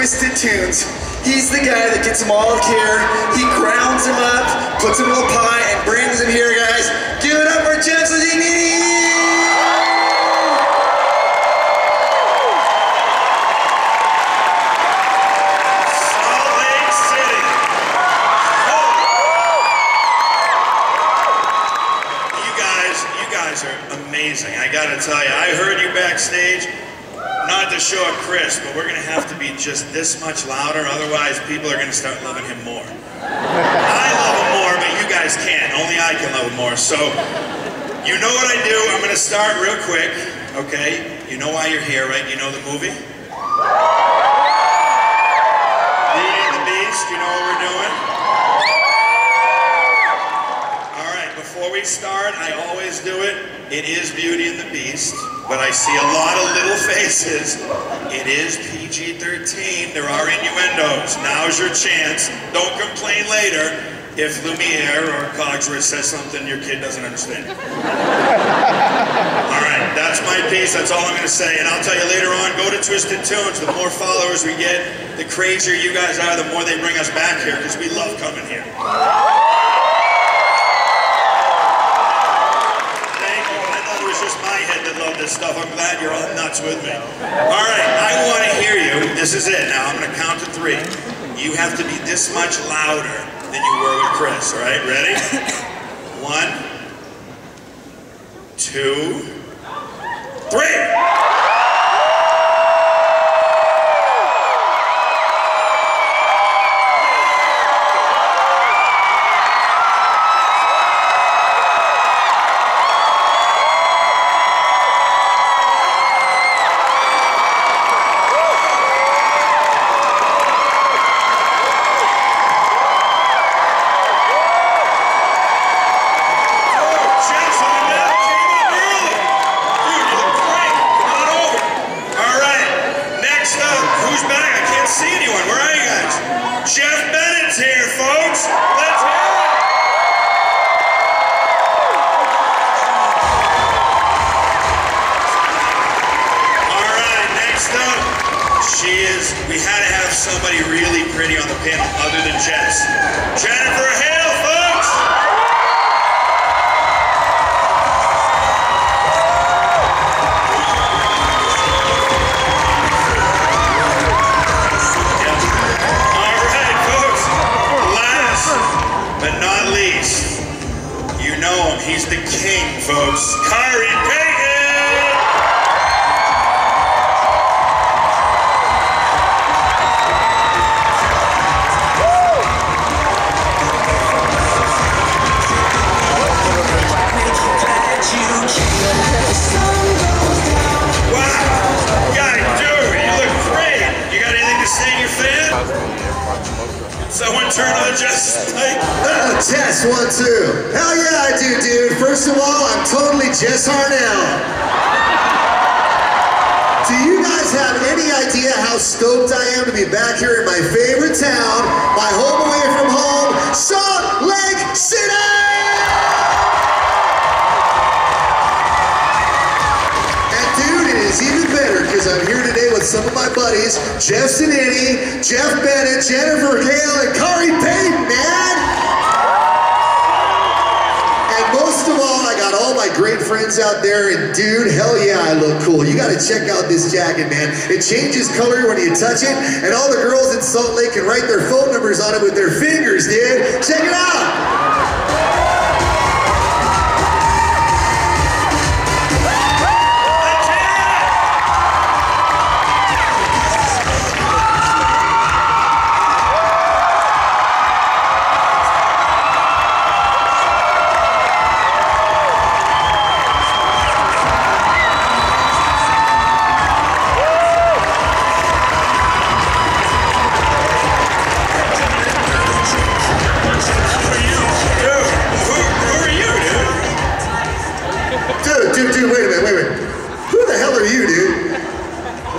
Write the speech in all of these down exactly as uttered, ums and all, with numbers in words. Twisted Tunes. He's the guy that gets them all here. He grounds them up, puts them in a pie, and brings them here, guys. Give it up for Jeff Salt Lake City. You guys, you guys are amazing. I gotta tell you, I heard you backstage. Not to show a Chris, but we're going to have to be just this much louder, otherwise people are going to start loving him more. I love him more, but you guys can't. Only I can love him more. So, you know what I do. I'm going to start real quick, okay? You know why you're here, right? You know the movie? Beauty and the Beast, you know what we're doing? All right, before we start, I always do it. It is Beauty and the Beast. But I see a lot of little faces. It is P G thirteen. There are innuendos. Now's your chance. Don't complain later if Lumiere or Cogsworth says something your kid doesn't understand. All right, that's my piece. That's all I'm going to say. And I'll tell you later on, go to Twisted Tunes. The more followers we get, the crazier you guys are, the more they bring us back here because we love coming here. This stuff. I'm glad you're all nuts with me. All right, I want to hear you. This is it. Now I'm going to count to three. You have to be this much louder than you were with Chris. All right, ready? One, two, three. Jess Harnell. Do you guys have any idea how stoked I am to be back here in my favorite town, my home away from home, Salt Lake City? It's even better because I'm here today with some of my buddies, Jeff Bennett, Jeff Bennett, Jennifer Hale, and Khary Payton, man! My great friends out there, and dude, hell yeah, I look cool. You gotta check out this jacket, man. It changes color when you touch it, and all the girls in Salt Lake can write their phone numbers on it with their fingers, dude. Check it out!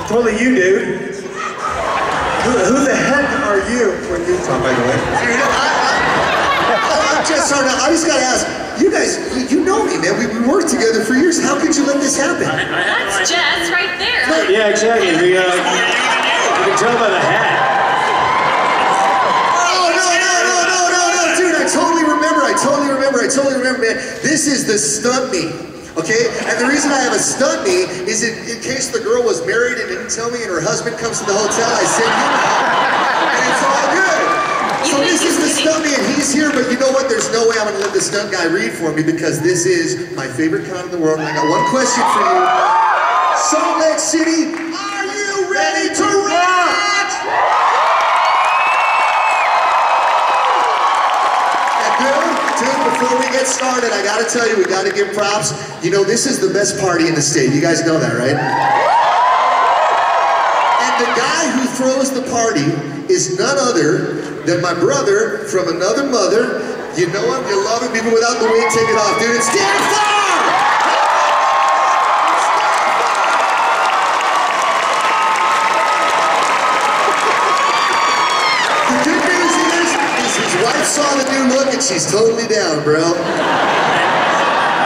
Totally you, dude. Who, who the heck are you? Where you from, by the way? Dude, I, I, I'm just sorry. I just gotta ask. You guys, you, you know me, man. We, we worked together for years. How could you let this happen? That's Jess right there. Right. Yeah, exactly. We, uh, you can tell by the hat. This is the stunt me, okay? And the reason I have a stunt me is in, in case the girl was married and didn't tell me and her husband comes to the hotel, I send him out, and it's all good. So this is the stunt me, and he's here, but you know what? There's no way I'm gonna let the stunt guy read for me because this is my favorite con in the world, and I got one question for you. Salt Lake City, are you ready to rock? Before we get started, I gotta tell you, we gotta give props. You know, this is the best party in the state. You guys know that, right? And the guy who throws the party is none other than my brother from another mother. You know him, you love him, even without the wig, take it off, dude. It's Dan Flynn! Saw the new look and she's totally down, bro.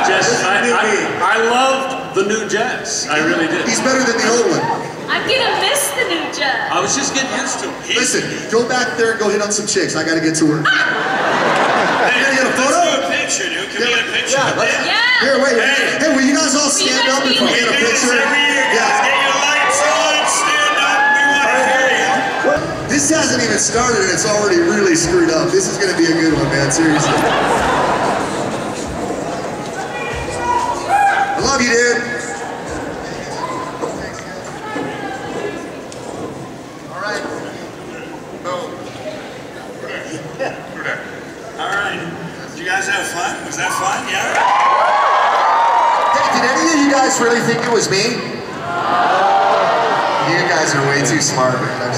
Jess, I, I, I loved the new Jess. I really did. He's better than the old one. I'm gonna miss the new Jess. I was just getting used to it. Listen, go back there and go hit on some chicks. I gotta get to work. Hey, you get a photo? Let's do a picture, dude. Can yeah. we get a picture? Yeah. yeah. yeah. Here, wait. Hey. hey, will you guys all stand we up and we get a picture? Yeah. Let's get your lights on. Stand up. We want to hear you. What? This hasn't even started and it's already really screwed up. This is gonna be a good one, man, seriously. I love you, dude. All right. Boom. All right. Did you guys have fun? Was that fun? Yeah? Hey, did any of you guys really think it was me? You guys are way too smart, man. I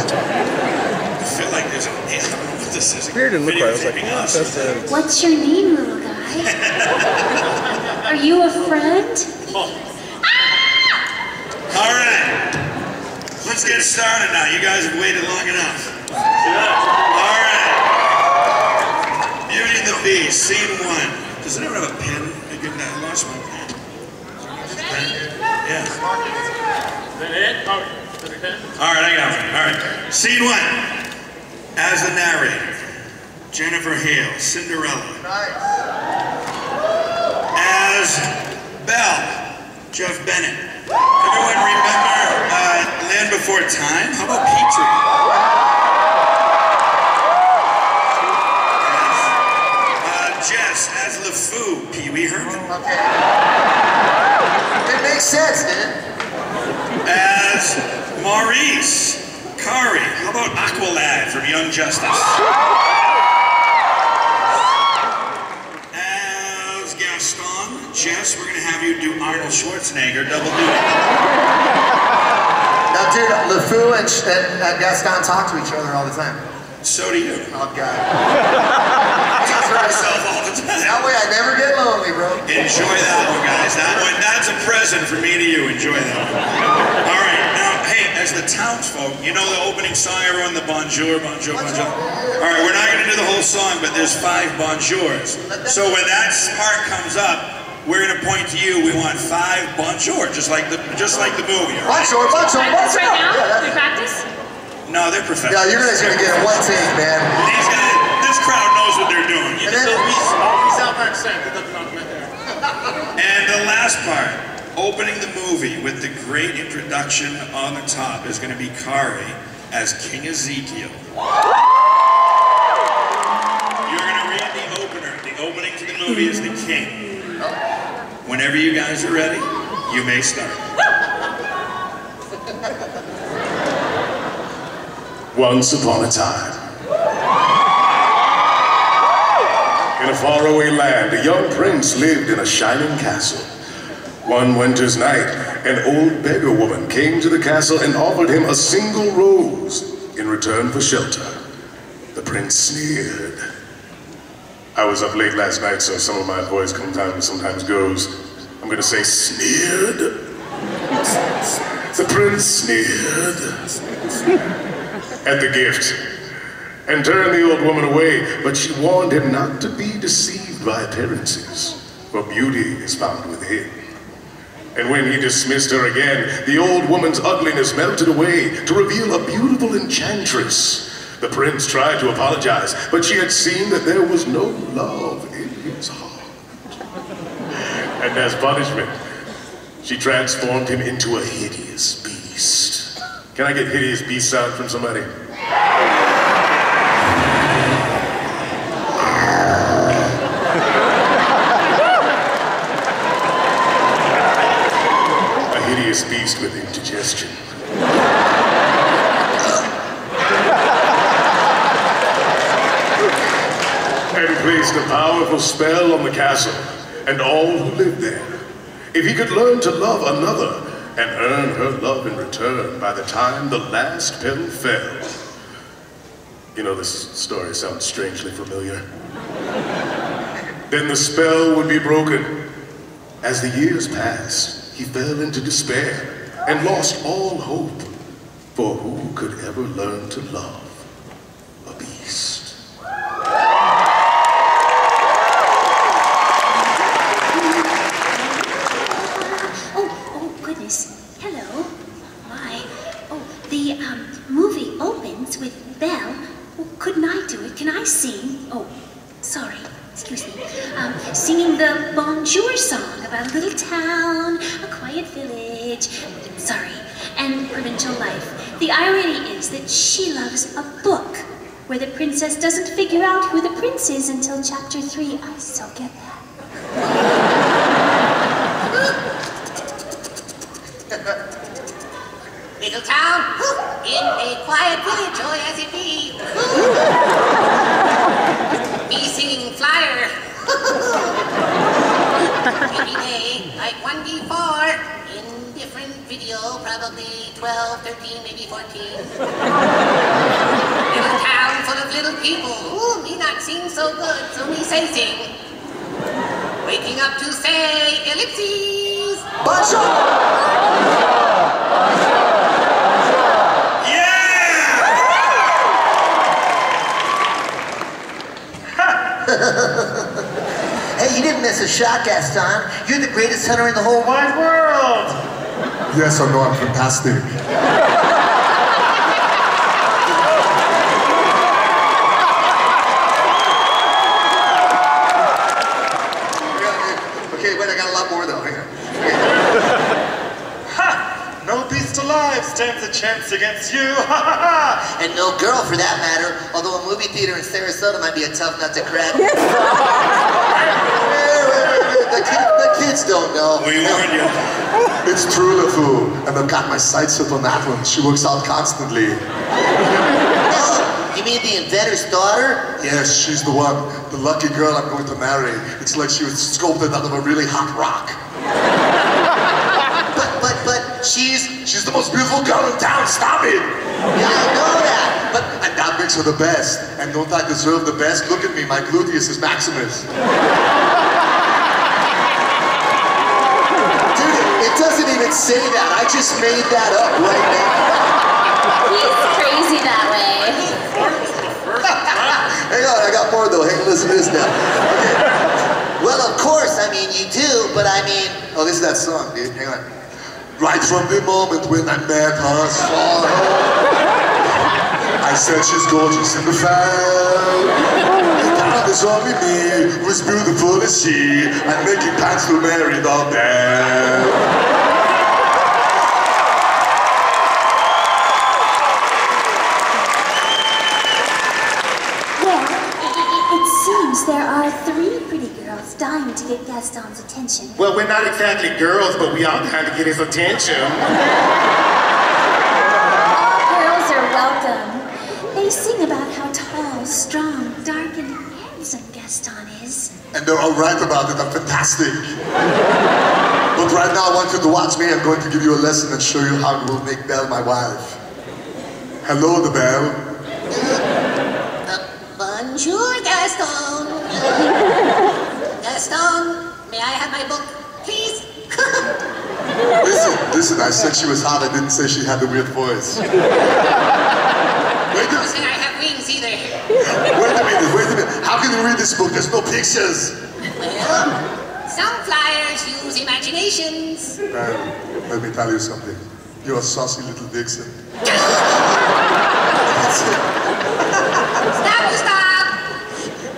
feel like there's a man. What this is. Weird and look right. I was like, oh, that's a... What's your name, little guy? Are you a friend? Oh. Ah! All right. Let's get started now. You guys have waited long enough. All right. Beauty and the Beast, scene one. Does anyone have a pen? I lost my pen. Pen? Yeah. Is that it? Oh. Alright, I got one. Alright. Scene one. As the narrator, Jennifer Hale, Cinderella. Nice. As Belle, Jeff Bennett. Everyone remember uh, Land Before Time? How about Petrie? Yes. Uh, Jess as LeFou, Pee Wee Herman. Okay. It makes sense, man. As Maurice, Khary, how about Aqualad from Young Justice? As Gaston, Jess, we're gonna have you do Arnold Schwarzenegger, double duty. Now dude, LeFou and, and uh, Gaston talk to each other all the time. So do you. Oh God. I talk to myself all the time. That way I never get lonely, bro. Enjoy that one, guys. That one, that's a present from me to you. Enjoy that one. All right. As the townsfolk, you know the opening song, everyone, the bonjour, bonjour, bonjour. All right, we're not going to do the whole song, but there's five bonjours. So when that part comes up, we're going to point to you. We want five bonjour, just like the just like the movie. All right? Bonjour, bonjour, bonjour. Right now, yeah, we practice. No, they're professional. No, you guys are going to get one take, man. These guys, this crowd knows what they're doing. You and, know? And the last part. Opening the movie with the great introduction on the top is going to be Khary as King Ezekiel. You're going to read the opener. The opening to the movie is the king. Whenever you guys are ready, you may start. Once upon a time, in a faraway land, a young prince lived in a shining castle. One winter's night, an old beggar woman came to the castle and offered him a single rose in return for shelter. The prince sneered. I was up late last night, so some of my voice comes out and sometimes goes. I'm gonna say sneered. The prince sneered at the gift and turned the old woman away, but she warned him not to be deceived by appearances, for beauty is found within. And when he dismissed her again, the old woman's ugliness melted away to reveal a beautiful enchantress. The prince tried to apologize, but she had seen that there was no love in his heart. and as punishment, she transformed him into a hideous beast. Can I get hideous beast sound from somebody? A hideous beast with indigestion. And placed a powerful spell on the castle and all who lived there. If he could learn to love another and earn her love in return by the time the last petal fell. You know, this story sounds strangely familiar. Then the spell would be broken. As the years passed, he fell into despair and lost all hope. For who could ever learn to love a beast? With Belle. Oh, couldn't I do it? Can I sing? Oh, sorry. Excuse me. Um, singing the Bonjour song about a little town, a quiet village. Sorry. And provincial life. The irony is that she loves a book where the princess doesn't figure out who the prince is until chapter three. I so get that. Little town, in a quiet village, joy as it be. Me singing Flyer. Every day, like one before, in different video, probably twelve, thirteen, maybe fourteen. Little town full of little people. Ooh, me not sing so good, so me say sing. Waking up to say ellipses. Bonjour! Hey, you didn't miss a shot, Gaston. You're the greatest hunter in the whole wide world. Yes, I know, I'm fantastic. Okay, wait, I got a lot more though. Hang on. Okay. Ha! No beast alive stands a chance against you. And no girl, for that matter. Although a movie theater in Sarasota might be a tough nut to crack. Yes. the, kid, the kids don't know. We warn you. It's true, LeFou. And I've got my sights set on that one. She works out constantly. Oh, you mean the inventor's daughter? Yes, she's the one. The lucky girl I'm going to marry. It's like she was sculpted out of a really hot rock. But, but, but, she's, she's the most beautiful girl in town, stop it! Yeah, I know that, but, and that makes her the best. And don't I deserve the best? Look at me, my gluteus is maximus. Dude, it doesn't even say that, I just made that up right now. He's crazy that way. Hang on, I got more though, hey, listen to this now. Okay. Well, of course, I mean, you do, but I mean, oh, this is that song, dude, hang on. Right from the moment when I met her, saw her, I said she's gorgeous in the foul. And that is only me, who's beautiful as she, and making plans to marry the man. Well, it seems there are three pretty girls dying to get Gaston's attention. Well, we're not exactly girls, but we are trying to get his attention. All girls are welcome. They sing about how tall, strong, dark, and handsome Gaston is. And they're all right about it. I'm fantastic. But right now, I want you to watch me. I'm going to give you a lesson and show you how you will make Belle my wife. Hello, the Belle. Uh, bonjour, Gaston. Gaston, may I have my book, please? listen, listen, I said she was hot, I didn't say she had the weird voice. Wait I don't say I have wings either. Wait a minute, wait a minute. How can you read this book? There's no pictures. Well, some flyers use imaginations. Um, let me tell you something. You're a saucy little Dixon. That's it. Stop, stop!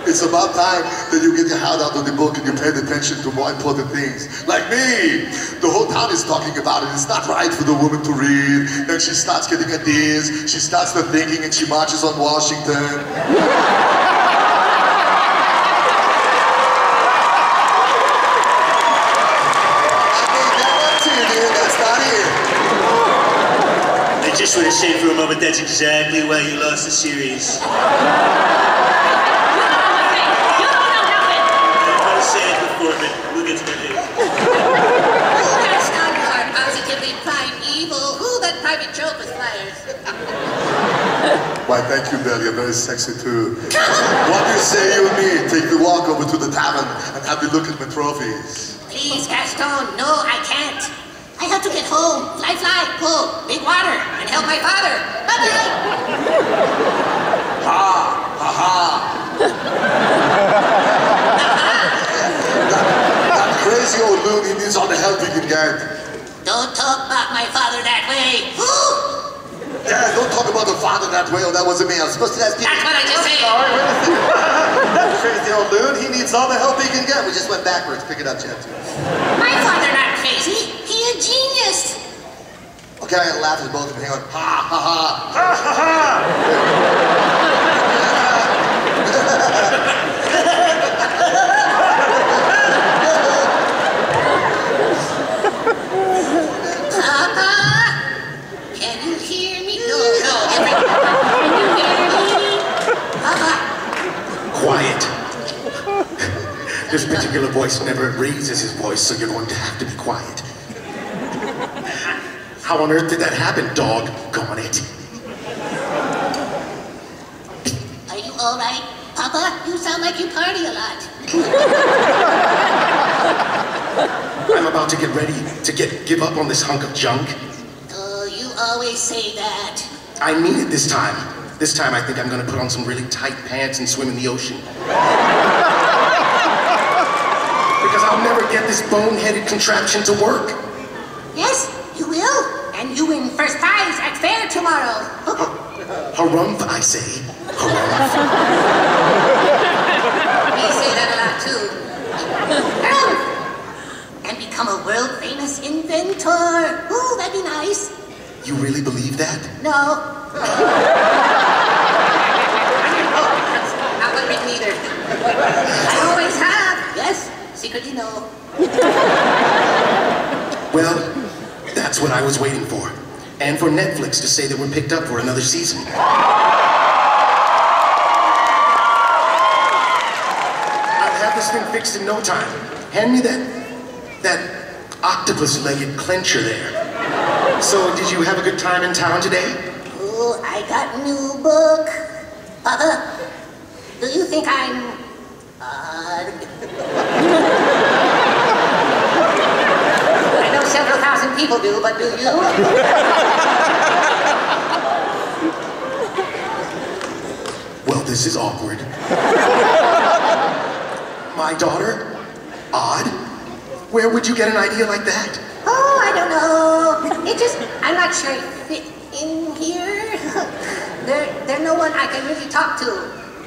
It's about time that that you get your heart out of the book and you paid attention to more important things. Like me! The whole town is talking about it. It's not right for the woman to read. Then she starts getting ideas, she starts not thinking, and she marches on Washington. I just want to say for a moment that's exactly why you lost the series. You don't know nothing! I want to say it before, but we'll get to that later. Oh, that's not hard. Positively primeval. Ooh, that private joke was flyers. Why, thank you, Belle. You're very sexy, too. What do you say, you and me? Take the walk over to the tavern and have a look at my trophies. Please, Gaston. No, I can't. I have to get home. Fly, fly, pull, big water, and help my father. Bye bye. Ha, ha, ha. that, that crazy old loony needs all the help he can get. Don't talk about my father that way. Who? Yeah, don't talk about the father that way, or that wasn't me. I was supposed to ask you. That's what I just said. Sorry, wait a second. That crazy old loon, he needs all the help he can get. We just went backwards. Pick it up, Jeff. My father not crazy. He's a genius! Okay, I gotta laugh at both of them. Hang on. Ha ha ha! Ha ha ha! Papa! Can you hear me? No, no, everyone. Can you hear me? Papa! Quiet! This particular voice never raises his voice, so you're going to have to be quiet. How on earth did that happen, dog? Go on it. Are you all right, Papa? You sound like you party a lot. I'm about to get ready to get give up on this hunk of junk. Oh, you always say that. I mean it this time. This time I think I'm gonna put on some really tight pants and swim in the ocean. Because I'll never get this boneheaded contraption to work. Yes? You will, and you win first prize at fair tomorrow. Harumph, I say. Harumph. We say that a lot too. Harumph! And become a world famous inventor. Ooh, that'd be nice. You really believe that? No. Not one bit neither. I always have. Yes, secretly no. Well. That's what I was waiting for. And for Netflix to say that we're picked up for another season. I'll have this thing fixed in no time. Hand me that, that octopus-legged clincher there. So, did you have a good time in town today? Oh, I got a new book. Papa, do you think I'm odd? Several thousand people do, but do you? Well, this is awkward. My daughter? Odd? Where would you get an idea like that? Oh, I don't know. It just, I'm not sure it fit in here. there, there's no one I can really talk to.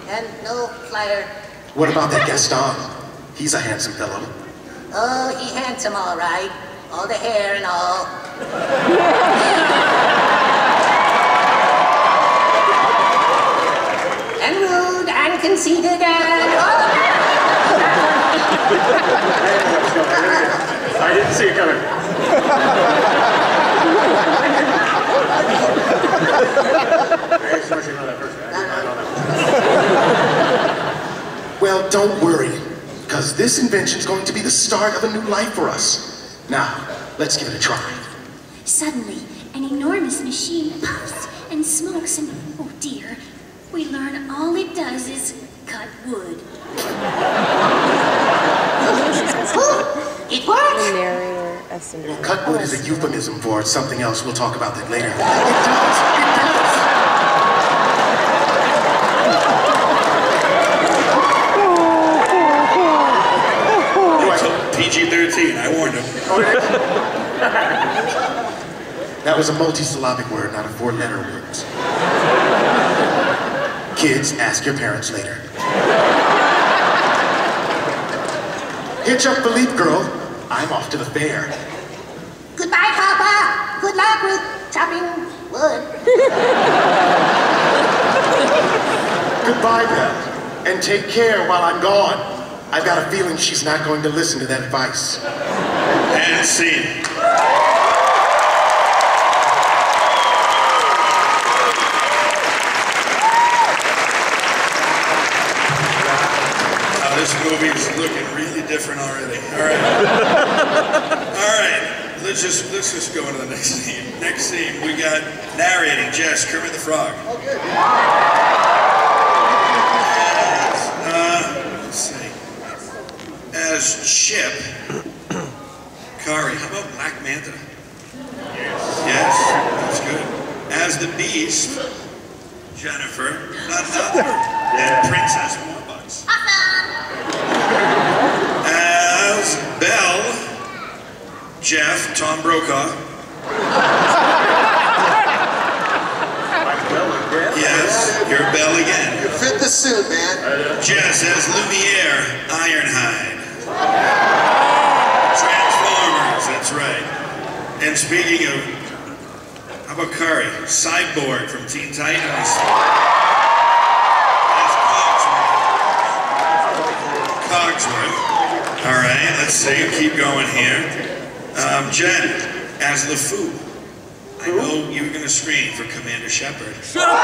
And no flyer. What about that Gaston? He's a handsome fellow. Oh, he handsome, all right. All the hair and all. And rude and conceited and all the I didn't see it coming. I just want you to know that person. I don't know. Well, don't worry, because this invention's going to be the start of a new life for us. Now, let's give it a try. Suddenly, an enormous machine puffs and smokes and, oh dear, we learn all it does is cut wood. Oh, it works! Well, cut wood is a euphemism for something else. We'll talk about that later. It does! It does! P G thirteen, I warned him. That was a multi-syllabic word, not a four-letter word. Kids, ask your parents later. Hitch up Philippe, girl. I'm off to the fair. Goodbye, Papa. Good luck with chopping wood. Goodbye, Belle. And take care while I'm gone. I've got a feeling she's not going to listen to that advice. And scene. This movie's looking really different already. All right. All right. Let's just let's just go into the next scene. Next scene, we got narrating Jess, Kermit the Frog. Oh, good. As, uh, let's see. As Chip, Khary. How about Black Manta? Yes. Yes. That's good. As the Beast, Jennifer. Not another. And Princess Warbucks. As Belle, Jeff, Tom Brokaw. Yes, you're Belle again. You fit the suit, man. Jess as Lumiere, Ironhide. Transformers, that's right. And speaking of, how about Khary? Cyborg from Teen Titans. Cogsworth. All right, let's see. Keep going here. Um, Jen, as LeFou. I know you were going to scream for Commander Shepard. Shut up!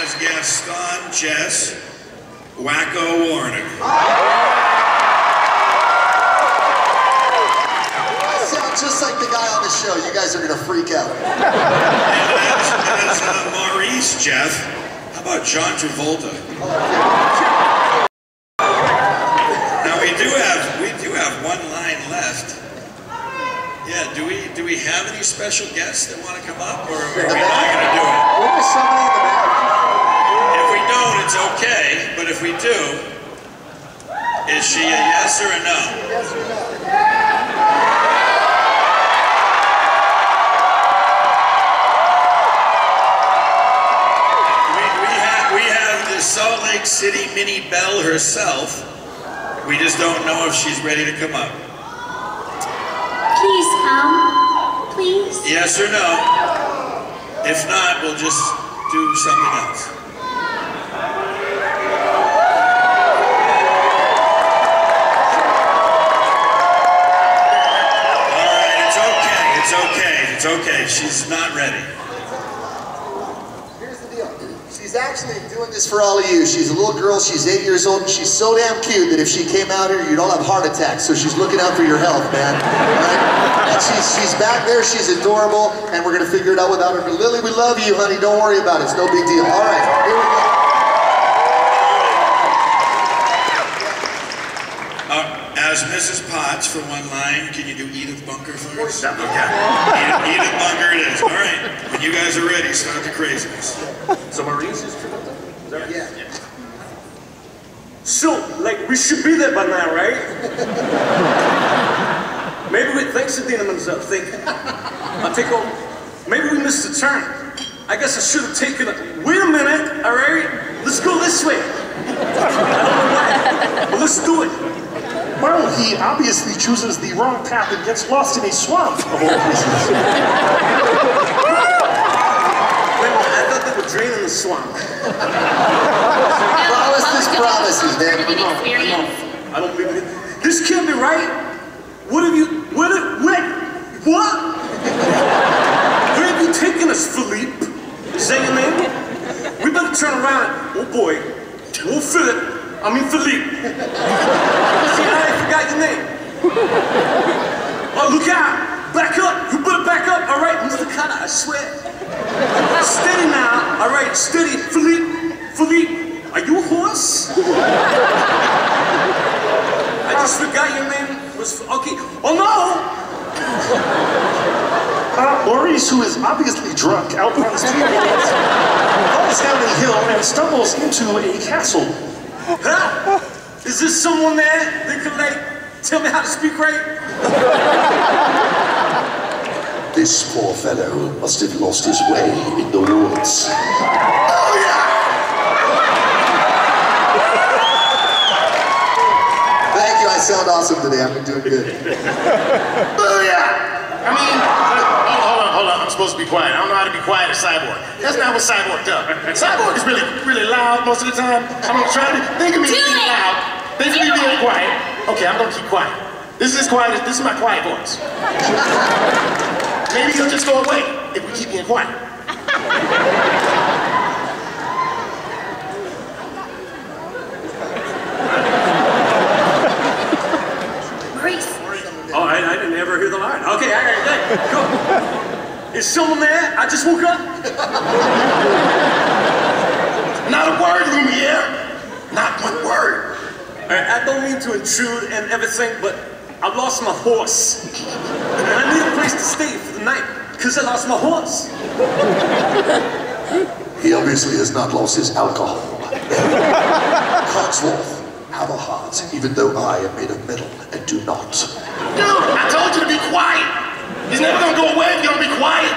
As Gaston, Jess, Wacko Warner. I sound just like the guy on the show. You guys are going to freak out. And as, as uh, Maurice, Jeff. How about John Travolta? Now we do have we do have one line left. Yeah, do we do we have any special guests that want to come up, or are we not going to do it? If we don't, it's okay. But if we do, is she a yes or a no? Yes or no. Salt Lake City Mini Belle herself. We just don't know if she's ready to come up. Please come. Please. Yes or no? If not, we'll just do something else. All right, it's okay. It's okay. It's okay. She's not ready. She's actually doing this for all of you. She's a little girl, she's eight years old, and she's so damn cute that if she came out here, you'd all have heart attacks. So she's looking out for your health, man. Right? And she's, she's back there, she's adorable, and we're going to figure it out without her. But Lily, we love you, honey. Don't worry about it. It's no big deal. All right, here we go. Uh, as Missus Potts, for one line, can you do Edith Bunker for us? Okay. Edith, Edith Bunker it is. All right. When you guys are ready, start the craziness. So Maurice is tripping? Is that yeah. Right? Yeah. So, like, we should be there by now, right? Maybe we think something to themselves. Think, I think, oh, maybe we missed a turn. I guess I should have taken a. Wait a minute, all right? Let's go this way. I don't know why, but let's do it. Well, he obviously chooses the wrong path and gets lost in a swamp of all places. Drain in the swamp. Promises, promises, man. I don't believe it. This can't be right. What have you? What? Have, what? What? Where have you taken us, Philippe? Is that your name? We better turn around. Oh boy. Oh Philip. I mean Philippe. See, I forgot your name. Oh look out! Back up. You better back up. All right, Mister Carter. I swear. Steady now, all right, steady. Philippe, Philippe, are you a horse? I just forgot your name was, okay, oh no! Uh, Maurice, who is obviously drunk, outruns two minutes, falls down a hill and stumbles into a castle. Huh? Is there someone there that can, like, tell me how to speak right? This poor fellow must have lost his way in the woods. Oh yeah! sound awesome today. I've been doing good. Booyah! I mean, oh, hold on, hold on. I'm supposed to be quiet. I don't know how to be quiet at Cyborg. That's not what Cyborg does. Cyborg is really, really loud most of the time. I'm gonna try to think of me being loud. Think of me being quiet. Okay, I'm gonna keep quiet. This is as quiet as, this is my quiet voice. Maybe he'll just go away if we keep being quiet. Maurice. Oh, I, I didn't ever hear the line. Okay, I got it. Cool. Is someone there? I just woke up. Not a word, Lumiere. Not one word. All right, I don't mean to intrude and everything, but I lost my horse. And I need a place to stay for the night. Because I lost my horse. He obviously has not lost his alcohol. Cogsworth, have a heart, even though I am made of metal and do not. Dude, I told you to be quiet. He's never gonna go away if you don't be quiet.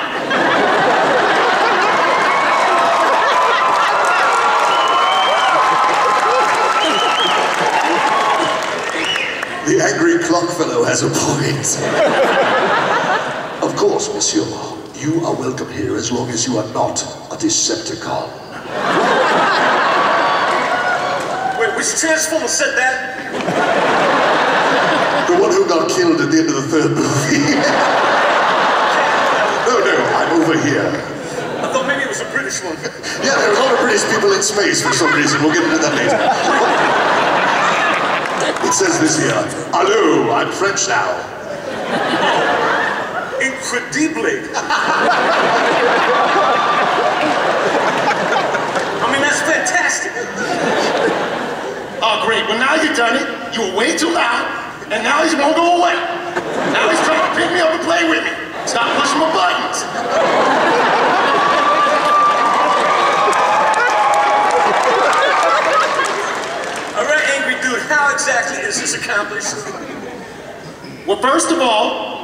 The angry clock fellow has a point. Of course, monsieur, you are welcome here as long as you are not a Decepticon. Wait, which Transformer said that? The one who got killed at the end of the third movie. No, no, I'm over here. I thought maybe it was a British one. Yeah, there are a lot of British people in space for some reason. We'll get into that later. It says this here, "Hello, I'm French now." Incredibly. I mean, that's fantastic. Oh, great. Well, now you've done it. You were way too loud, and now he won't go away. Now he's trying to pick me up and play with me. Stop pushing my buttons. All right, angry dude, how exactly is this accomplished? Well, first of all,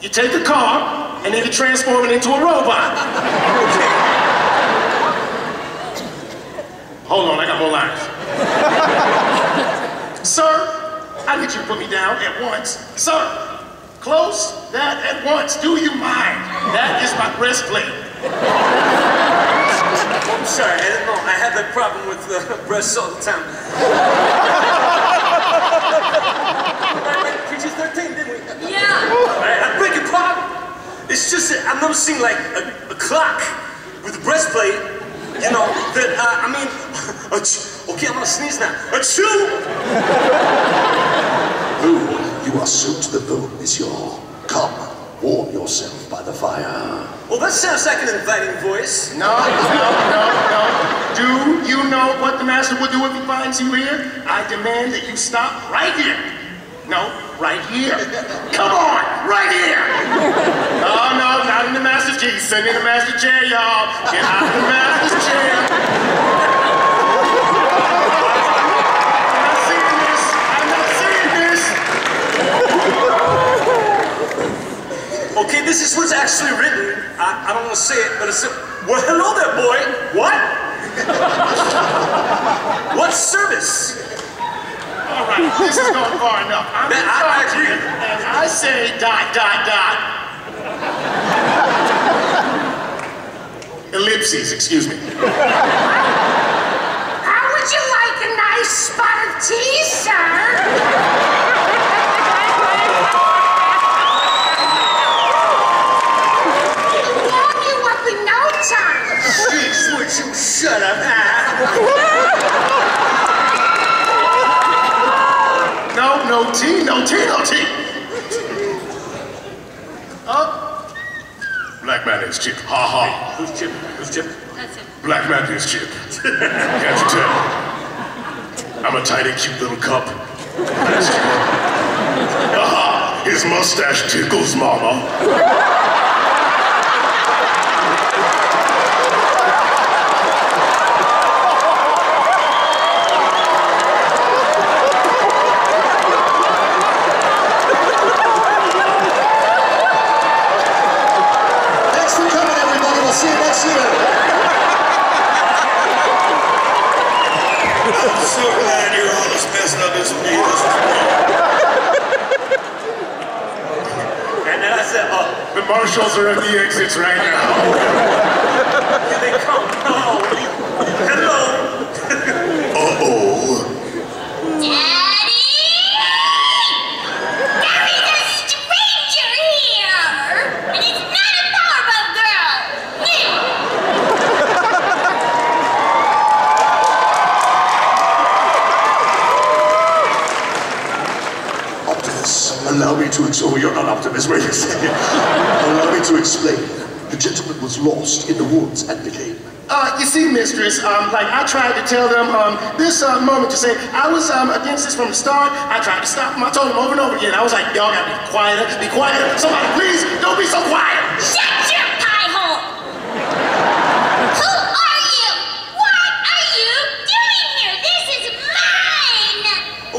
you take a car, and then you transform it into a robot. Hold on, I got more lines. Sir, I need you to put me down at once. Sir, close that at once. Do you mind? That is my breastplate. I'm sorry, I don't know. I have that problem with uh, breasts all the time. P G thirteen, didn't we? Yeah. All right, I'm breaking pop. It's just that I've never seen like a, a clock with a breastplate, you know, that, uh, I mean, okay, I'm gonna sneeze now. Achoo! Oh, you are soaked to the bone, monsieur. Come, warm yourself by the fire. Well, that sounds like an inviting voice. No, no, no, no. Do you know what the master will do if he finds you here? I demand that you stop right here. No, right here. Come on, right here. No, no, not in the master G. Send me the master chair, y'all. Get out of the master's chair. I'm not seeing this. I'm not seeing this. Okay, this is what's actually written. I, I don't want to say it, but it's a, well, hello there, boy. What? What service? All right, this is going far enough. I'm in charge here, and I say dot, dot, dot. Ellipses, excuse me. How would you like a nice spot of tea, sir? No tea, no tea, no tea. Oh. Black Manta is chip. Ha ha. Hey, who's chip? Who's chip? That's it. Black Manta is chip. Can't you tell? I'm a tiny, cute little cup. That's chip. Ha ha. His mustache tickles mama. I'm so glad you're all just messing up this meeting. marshals are at the exits right now. Here they come. Oh. Hello. Uh-oh. Daddy! There is a stranger here! And it's not a Powerpuff Girl! Me! Optimus, allow me to explain. Oh, you're not Optimus, wait a second. Allow me to explain. The gentleman was lost in the woods and became... Uh, you see, mistress, um, like, I tried to tell them, um, this, uh, moment to say, I was, um, against this from the start. I tried to stop them. I told them over and over again. I was like, y'all gotta be quieter, be quieter. Somebody, please, don't be so quiet. Shut your pie hole! Who are you? What are you doing here? This is mine!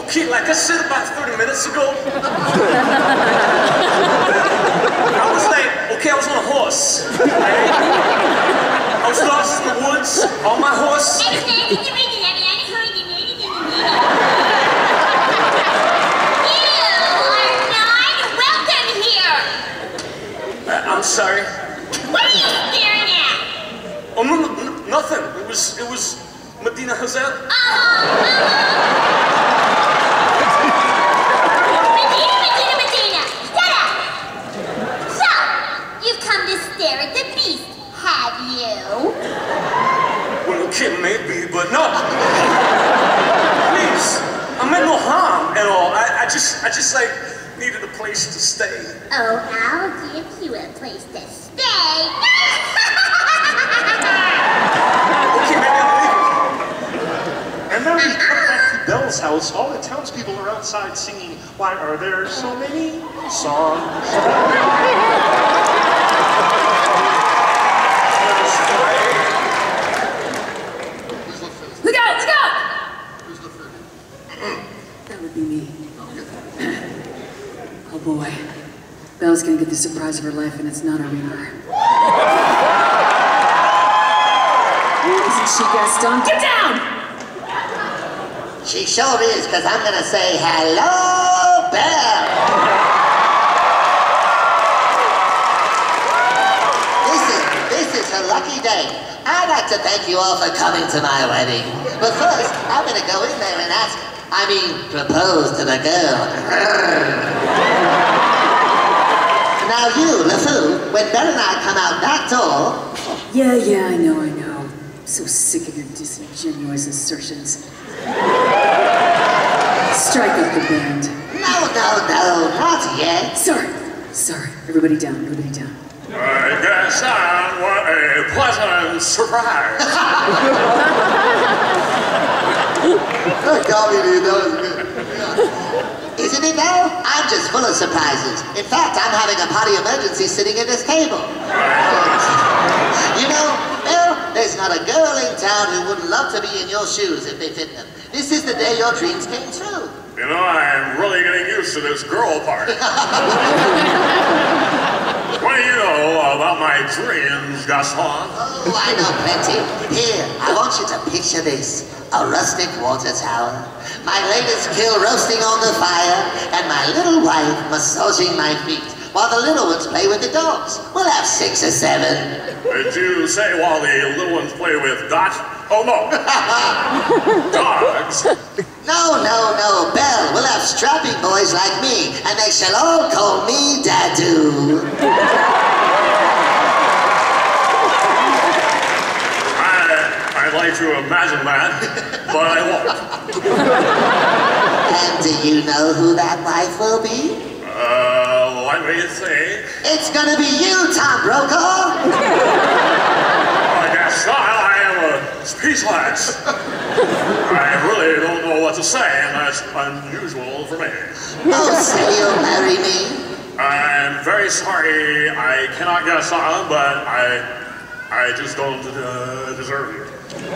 Okay, like I said about thirty minutes ago. I was like, okay, I was on a horse. Right? I was lost in the woods on my horse. You are not welcome here. Uh, I'm sorry. What are you staring at? Oh, no, no, nothing. It was, it was Medina Hazel. Uh-huh, uh-huh. Medina, Medina, Medina. Shut up. So, you've come to stare at the beast. Have you? Well, okay, maybe, but no. Please, I meant no harm at all. I, I just, I just like needed a place to stay. Oh, I'll give you a place to stay. Okay, maybe I'm leaving. And then we come back to Belle's house. All the townspeople are outside singing. Why are there so many songs? Look out! Look out! Who's the third? That would be me. Oh boy, Belle's gonna get the surprise of her life, and it's not a ringer. Isn't she Gaston? Get down! She sure is, because I'm gonna say hello, Belle. It's a lucky day. I'd like to thank you all for coming to my wedding. But first, I'm gonna go in there and ask, I mean, propose to the girl. Now you, LeFou, when Belle and I come out that door... Yeah, yeah, I know, I know. I'm so sick of your disingenuous assertions. Strike up the band. No, no, no, not yet. Sorry, sorry. Everybody down, everybody down. I guess that was a pleasant surprise. That got me, dude. That was good. Yeah. Isn't it, Belle? I'm just full of surprises. In fact, I'm having a potty emergency sitting at this table. You know, Belle, there's not a girl in town who wouldn't love to be in your shoes if they fit them. This is the day your dreams came true. You know, I'm really getting used to this girl part. What do you know about my dreams, Gaston? Oh, I know plenty. Here, I want you to picture this. A rustic water tower, my latest kill roasting on the fire, and my little wife massaging my feet, while the little ones play with the dogs. We'll have six or seven. Did you say while the little ones play with dogs? Oh, no. Dogs? No, no, no, Belle, we'll have strapping boys like me, and they shall all call me Dadu. I, I'd like to imagine that, but I won't. And do you know who that wife will be? Uh, what do you think? It's gonna be you, Tom Brokaw! I guess not, I am a speechless. I really don't know what to say, and that's unusual for me. Oh, say you'll marry me. I'm very sorry. I cannot get a song, but I... I just don't uh, deserve you.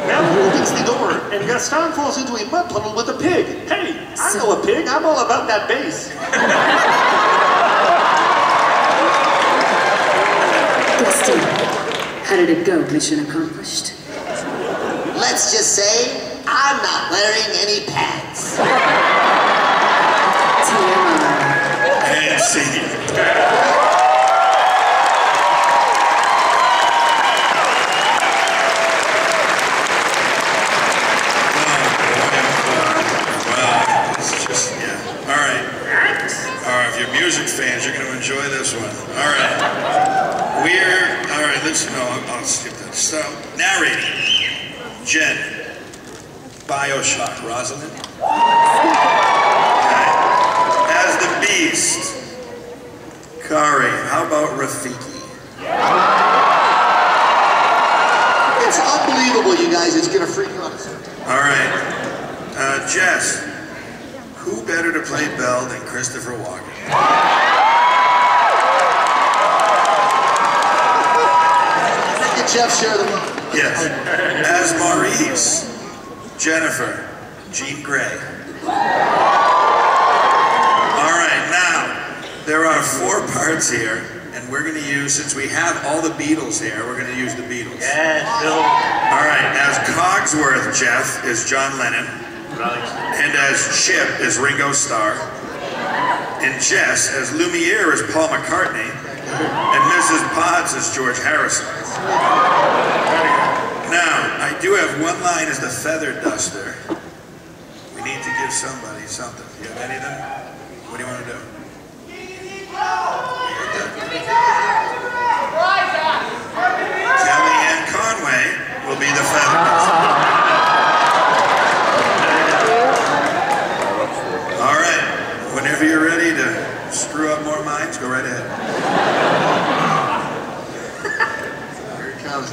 Now opens the door, and Gaston falls into a mud puddle with a pig. Hey, I know a pig. I'm all about that bass. Gaston, how did it go? Mission accomplished. Let's just say... I'm not wearing any pants. T M I. Hey, see you. So, narrating, Jen, Bioshock, Rosalind. Okay. As the Beast, Khary. How about Rafiki? It's unbelievable, you guys. It's gonna freak you out. All right, uh, Jess, who better to play Belle than Christopher Walken? Jeff, share the moment. Yes. As Maurice, Jennifer, Jean Grey. All right, now, there are four parts here, and we're going to use, since we have all the Beatles here, we're going to use the Beatles. Yes, Bill. All right, as Cogsworth, Jeff, is John Lennon. And as Chip is Ringo Starr. And Jess, as Lumiere, is Paul McCartney. And Missus Potts is George Harrison. Now, I do have one line as the feather duster. We need to give somebody something. Do you have any of them? What do you want to do? Kellyanne Conway will be the feather duster. All right, whenever you're ready to screw up more minds, go right ahead.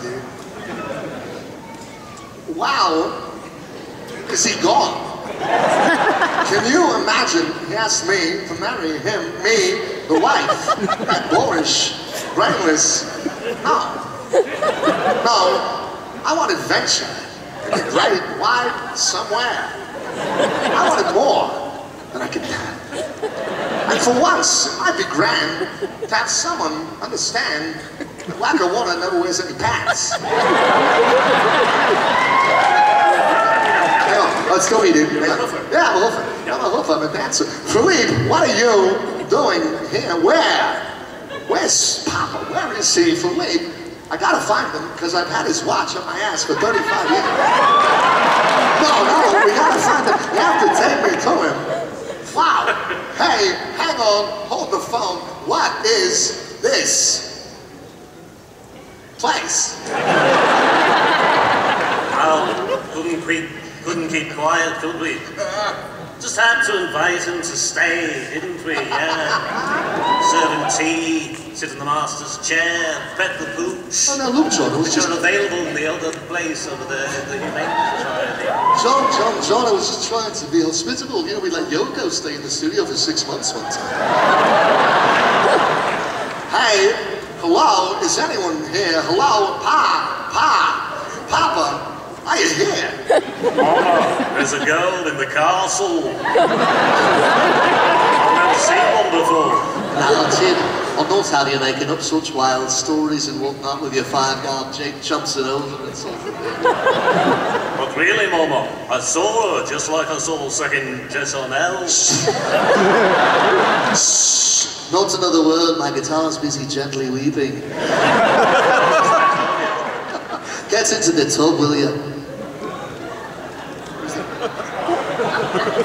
Dude. Wow, is he gone? Can you imagine he asked me to marry him, me, the wife, that boorish, brainless? No. No, I want adventure in the great wide somewhere. I wanted more than I could have. And for once, it might be grand to have someone understand like a woman never wears any pants. Yo, let's go, Edith. Yeah, I'm a hoofer. I'm a hoofer, I'm a dancer. Philippe, what are you doing here? Where? Where's Papa? Where is he? Philippe, I gotta find him because I've had his watch on my ass for thirty-five years. No, no, we gotta find him. You have to take me to him. Wow. Hey, hang on. Hold the phone. What is this place? Well, couldn't keep, couldn't keep quiet, could we? Just had to invite him to stay, didn't we? Yeah. Serving tea, sit in the master's chair, pet the pooch. Oh, now look, John, it was just available in the other place over there, the Humane Society. John, John, John, I was just trying to be hospitable. You know, we let Yoko stay in the studio for six months one time. Hey. Hello, is anyone here? Hello, Pa, Pa, Papa, are you here? Oh, there's a girl in the castle. I've never seen one before. Now, Tim, I'm not out here making up such wild stories and whatnot with your five-guard Jake Johnson over and so forth. But really, Mama, I saw her just like I saw second Jess Harnell. Shh. Not another word, my guitar's busy gently weeping. Get into the tub, will you?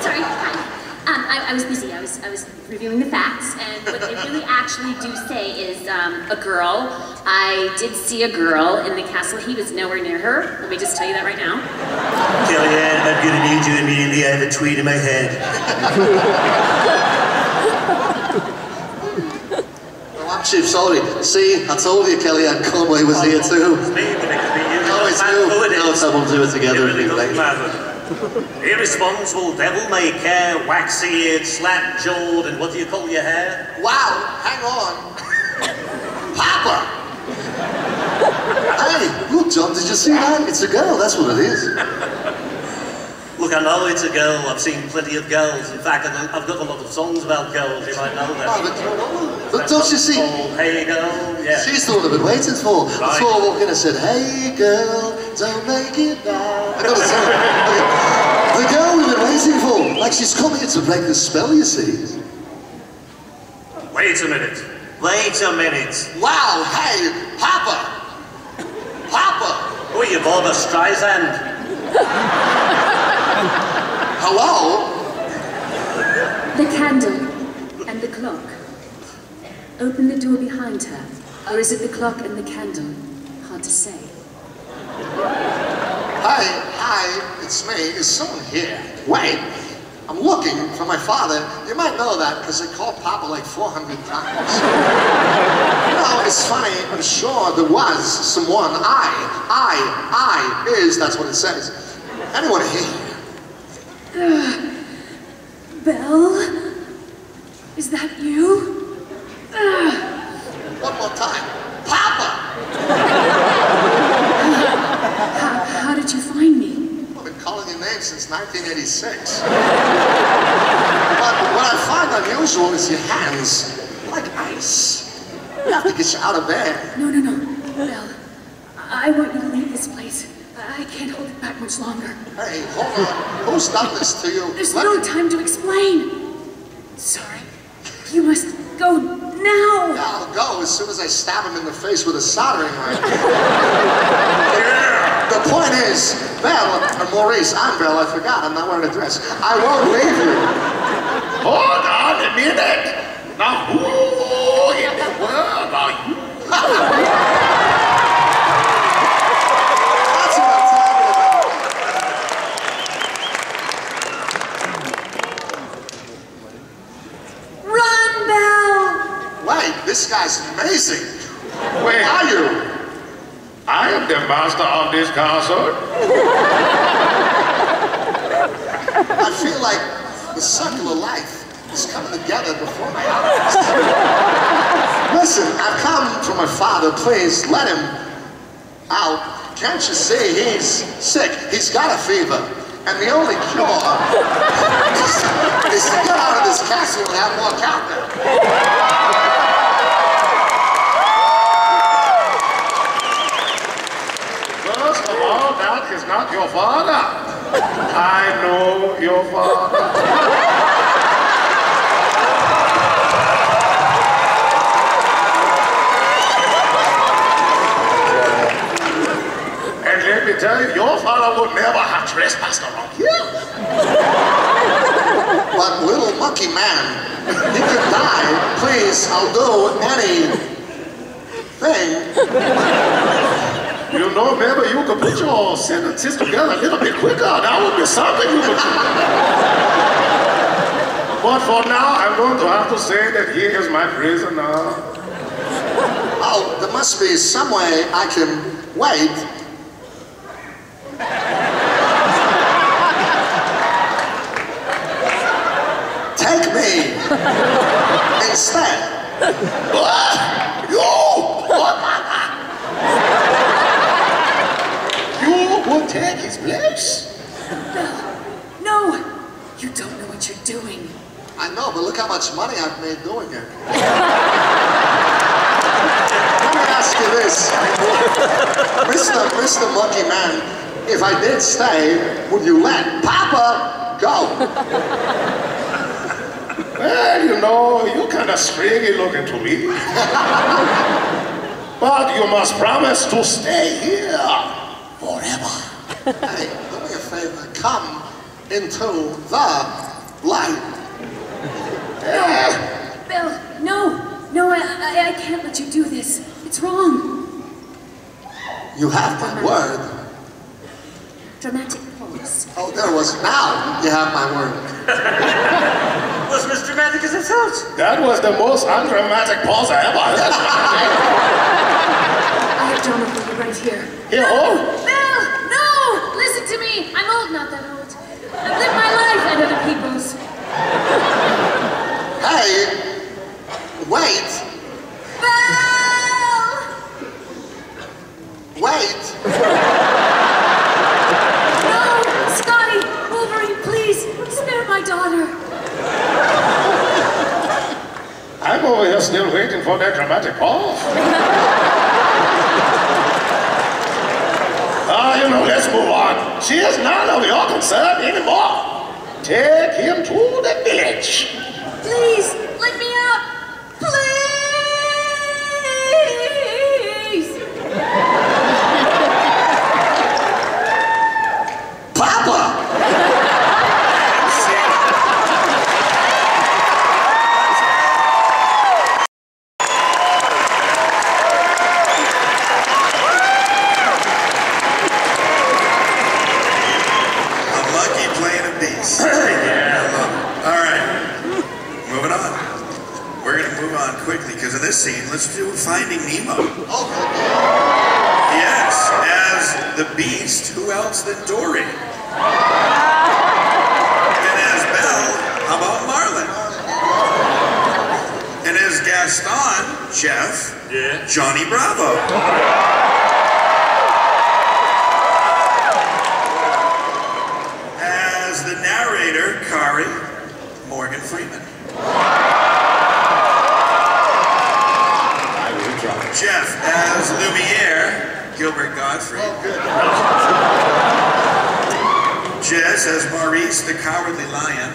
Sorry, um, I, I was busy, I was, I was reviewing the facts, and what they really actually do say is um, a girl. I did see a girl in the castle, he was nowhere near her. Let me just tell you that right now. Kellyanne, I'm gonna need you immediately, I have a tweet in my head. Chief, sorry. See, I told you Kellyanne Conway was here too. No, it's you. No, it's we'll do it together and be irresponsible, devil may care, waxy-eared, slap-jawed, and what do you call your hair? Wow, hang on. Papa! Hey, look, John, did you see that? It's a girl, that's what it is. Look, I know it's a girl, I've seen plenty of girls. In fact, I've got a lot of songs about girls, you might know that. Oh, but, but don't you see? Called, hey girl, yeah. She's the one I've been waiting for. Right. Before I walked in, I said, hey girl, don't make it bad. I gotta tell you, the girl we've been waiting for, like she's coming in to break the spell, you see. Wait a minute. Wait a minute. Wow, hey, Papa. Papa. Oh, you Barbra Streisand. Hello? The candle and the clock. Open the door behind her, or is it the clock and the candle? Hard to say. Why I, it's me, is soon here. Wait, I'm looking for my father. You might know that, because I called Papa like four hundred times. You know, it's funny, I'm sure there was someone. I, I, I is, that's what it says. Anyone here? Uh, Belle? Is that you? Uh. One more time. Papa! How, how did you find me? Well, I've been calling your name since nineteen eighty-six. But what I find unusual is your hands, like ice. We have to get you out of bed. No, no, no, Belle. I want you to leave this place. I can't hold it back much longer. Hey, hold on. Who's done this to you? There's Let no me... time to explain. Sorry. You must go now. Yeah, I'll go as soon as I stab him in the face with a soldering iron. The point is, Belle, or Maurice, I'm Belle, I forgot, I'm not wearing a dress. I won't leave you. Hold on a minute. Now who in the world are you? That's what I'm talking about. Run, Belle! Wait, this guy's amazing. Where are you? I am the master of this castle. I feel like the circle of life is coming together before my eyes. Listen, I've come for my father. Please let him out. Can't you see he's sick? He's got a fever. And the only cure is to get out of this castle and have more company. That is not your father. I know your father. And let me tell you, your father would never have trespassed on you. But little monkey man, if you die, please, I'll do anything. You know, maybe you could put your sentences together a little bit quicker. That would be something you could do. But for now, I'm going to have to say that he is my prisoner. Oh, there must be some way I can wait. Take me instead. What? You? What? Won't take his place? No, no, you don't know what you're doing. I know, but look how much money I've made doing it. Let me ask you this, Mister Mister Monkey Man. If I did stay, would you let Papa go? Well, you know, you're kind of stringy looking to me. But you must promise to stay here. Forever. Hey, do me a favor. Come into the light. Belle, Belle, no, no, I, I, I can't let you do this. It's wrong. You have my word. Dramatic pause. Oh, there was. Now you have my word. Wasn't as dramatic as I thought. That was the most undramatic pause I ever heard. I have Jonathan right here. Here, oh. To me, I'm old, not that old. I've lived my life at other people's. Hey, wait. Belle! Wait. No, Scotty, Wolverine, please, spare my daughter. I'm over here still waiting for that dramatic pause. Ah, you know, let's move on. She is not of your concern anymore. Take him to the village. Please, let me out. Please. Papa! scene, let's do Finding Nemo. Oh. Yes, as the Beast, who else than Dory? And as Belle, how about Marlin? And as Gaston, Jeff, yeah. Johnny Bravo. Khary, Morgan Freeman. I would drop it. Jeff as Lumiere, Gilbert Gottfried. Oh, good. Jess as Maurice, the Cowardly Lion.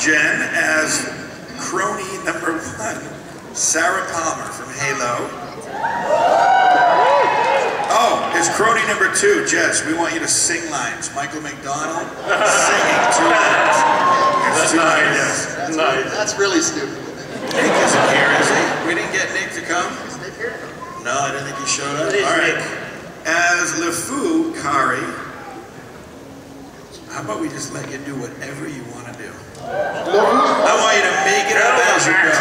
Jen as crony number one, Sarah Palmer from Halo. Oh, it's crony number two, Jess. We want you to sing lines. Michael McDonald singing two lines. That's nice. Yes. That's, nice. Really, that's really stupid. Nick isn't here, is he? We didn't get Nick to come. Is Nick here? No, I didn't think he showed up. All right. Nick. As LeFou, Khary. How about we just let you do whatever you want to do? I want you to make it up as you go.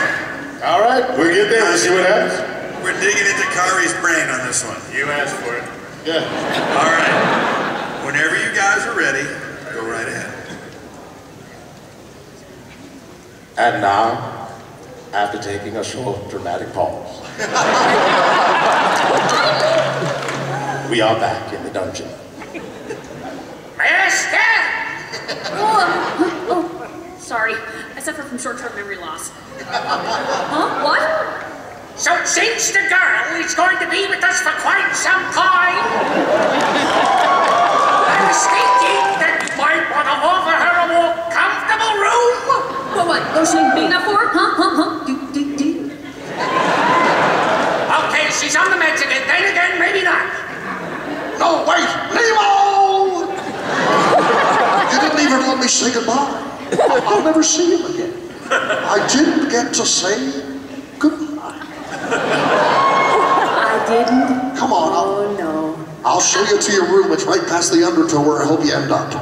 All right. We'll get there. We'll see what happens. We're digging into Kari's brain on this one. You asked for it. Yeah. All right. Whenever you guys are ready, go right ahead. And now, after taking a short dramatic pause, we are back in the dungeon. Master! Oh, oh, sorry. I suffer from short-term memory loss. Huh? What? So it seems the girl is going to be with us for quite some time. I was thinking that you might want to offer her a more comfortable room. Well, what? Oh, she ain't big enough for her? Huh? Huh? Huh? Do, do, do. Okay, she's on the magic, and then again, maybe not. No, wait! Nemo! You didn't even let me say goodbye. I'll never see him again. I didn't get to say goodbye. I didn't. Come on. I'll, oh, no. I'll show you to your room. It's right past the undertow where I hope you end up.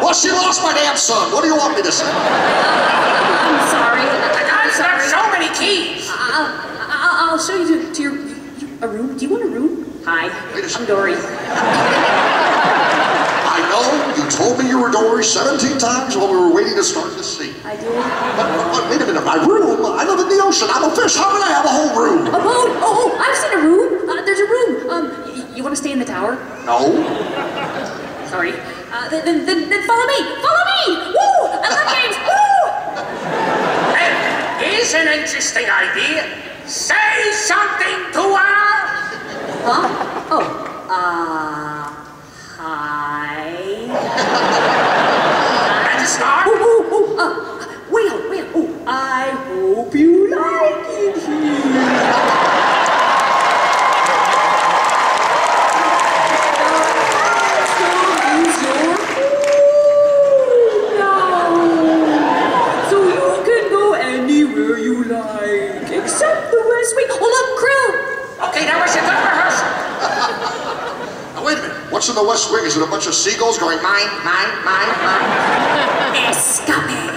Well, she lost my damn son. What do you want me to say? I'm sorry. The guy's got so many keys. I'll, I'll show you to, to your, your... A room? Do you want a room? Hi. I'm Dory. I know you told me you were Dory seventeen times while we were waiting to start this scene. I did. But, but wait a minute, my room? I live in the ocean. I'm a fish. How can I have a whole room? A boat? Oh, oh, I've seen a room. Uh, there's a room. Um, you, you want to stay in the tower? No. Sorry. Uh, then, then, then, then follow me. Follow me. Woo! I love games. Woo! Hey, here's an interesting idea. Say something to her. Huh? Oh. Uh. Hi. Ready to start? Ooh, ooh, ooh. Uh. Well, well, oh, I hope you like it here. Now, so you can go anywhere you like, except the West Wing. Oh, look, crew! Okay, that was your good rehearsal. Now, wait a minute. What's in the West Wing? Is it a bunch of seagulls going, mine, mine, mine, mine? Escape.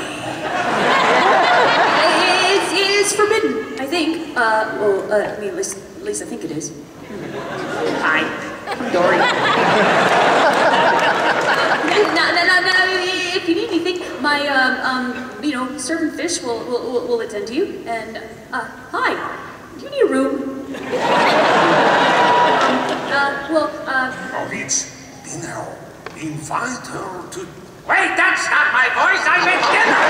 It's forbidden, I think. Uh, well, uh, I mean, at least, at least I think it is. Hmm. Hi, I'm Dory. no, no, no, no, if you need anything, my, um, um, you know, serving fish will, will, will attend to you. And, uh, hi, do you need a room? um, uh, well, uh... Maurice, you know, invite her to... Wait, that's not my voice, I meant dinner!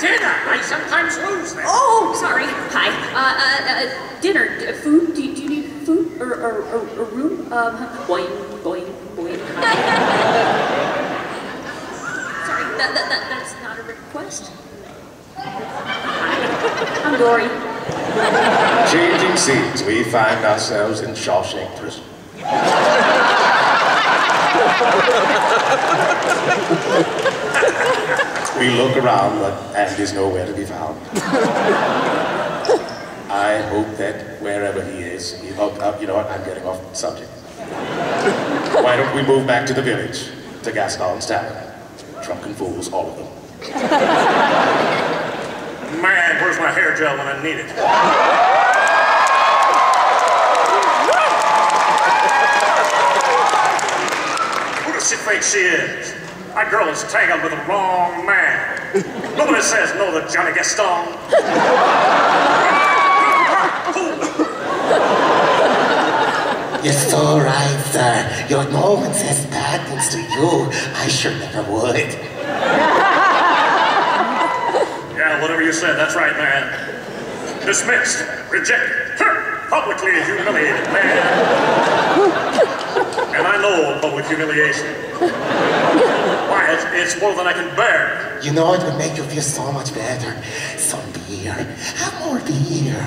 Dinner! I sometimes lose that. Oh, sorry. Hi. Uh, uh, uh dinner. D food? Do you, do you need food? Or, or, or, or room? Um, boing, boing, boing. Sorry, that, that, that, that's not a request. Hi. I'm Dory. Changing scenes, we find ourselves in Shawshank Prison. We look around, but Andy is nowhere to be found. I hope that wherever he is, he hooked up. You know what? I'm getting off the subject. Why don't we move back to the village, to Gaston's tavern? drunken fools, all of them. Man, where's my hair gel when I need it? She thinks she is. That girl is tangled with the wrong man. Nobody says no to Johnny Gaston. It's all right, sir. Your moment says bad things to you. I sure never would. Yeah, whatever you said, that's right, man. Dismissed, rejected, publicly humiliated, man. And I know of public humiliation. Why, it's, it's more than I can bear. You know, it would make you feel so much better. Some beer. Have more beer.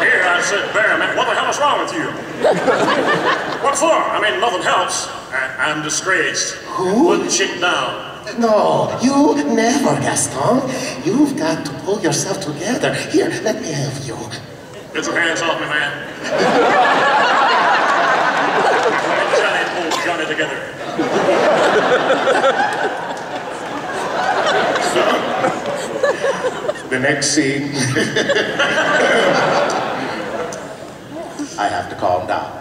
Here, I said bear, man. What the hell is wrong with you? What for? I mean, nothing helps. I, I'm disgraced. Who? Wouldn't shit down. No, you never, Gaston. You've got to pull yourself together. Here, let me have you. Get your hands off me, man. Johnny together. So, the next scene. I have to calm down.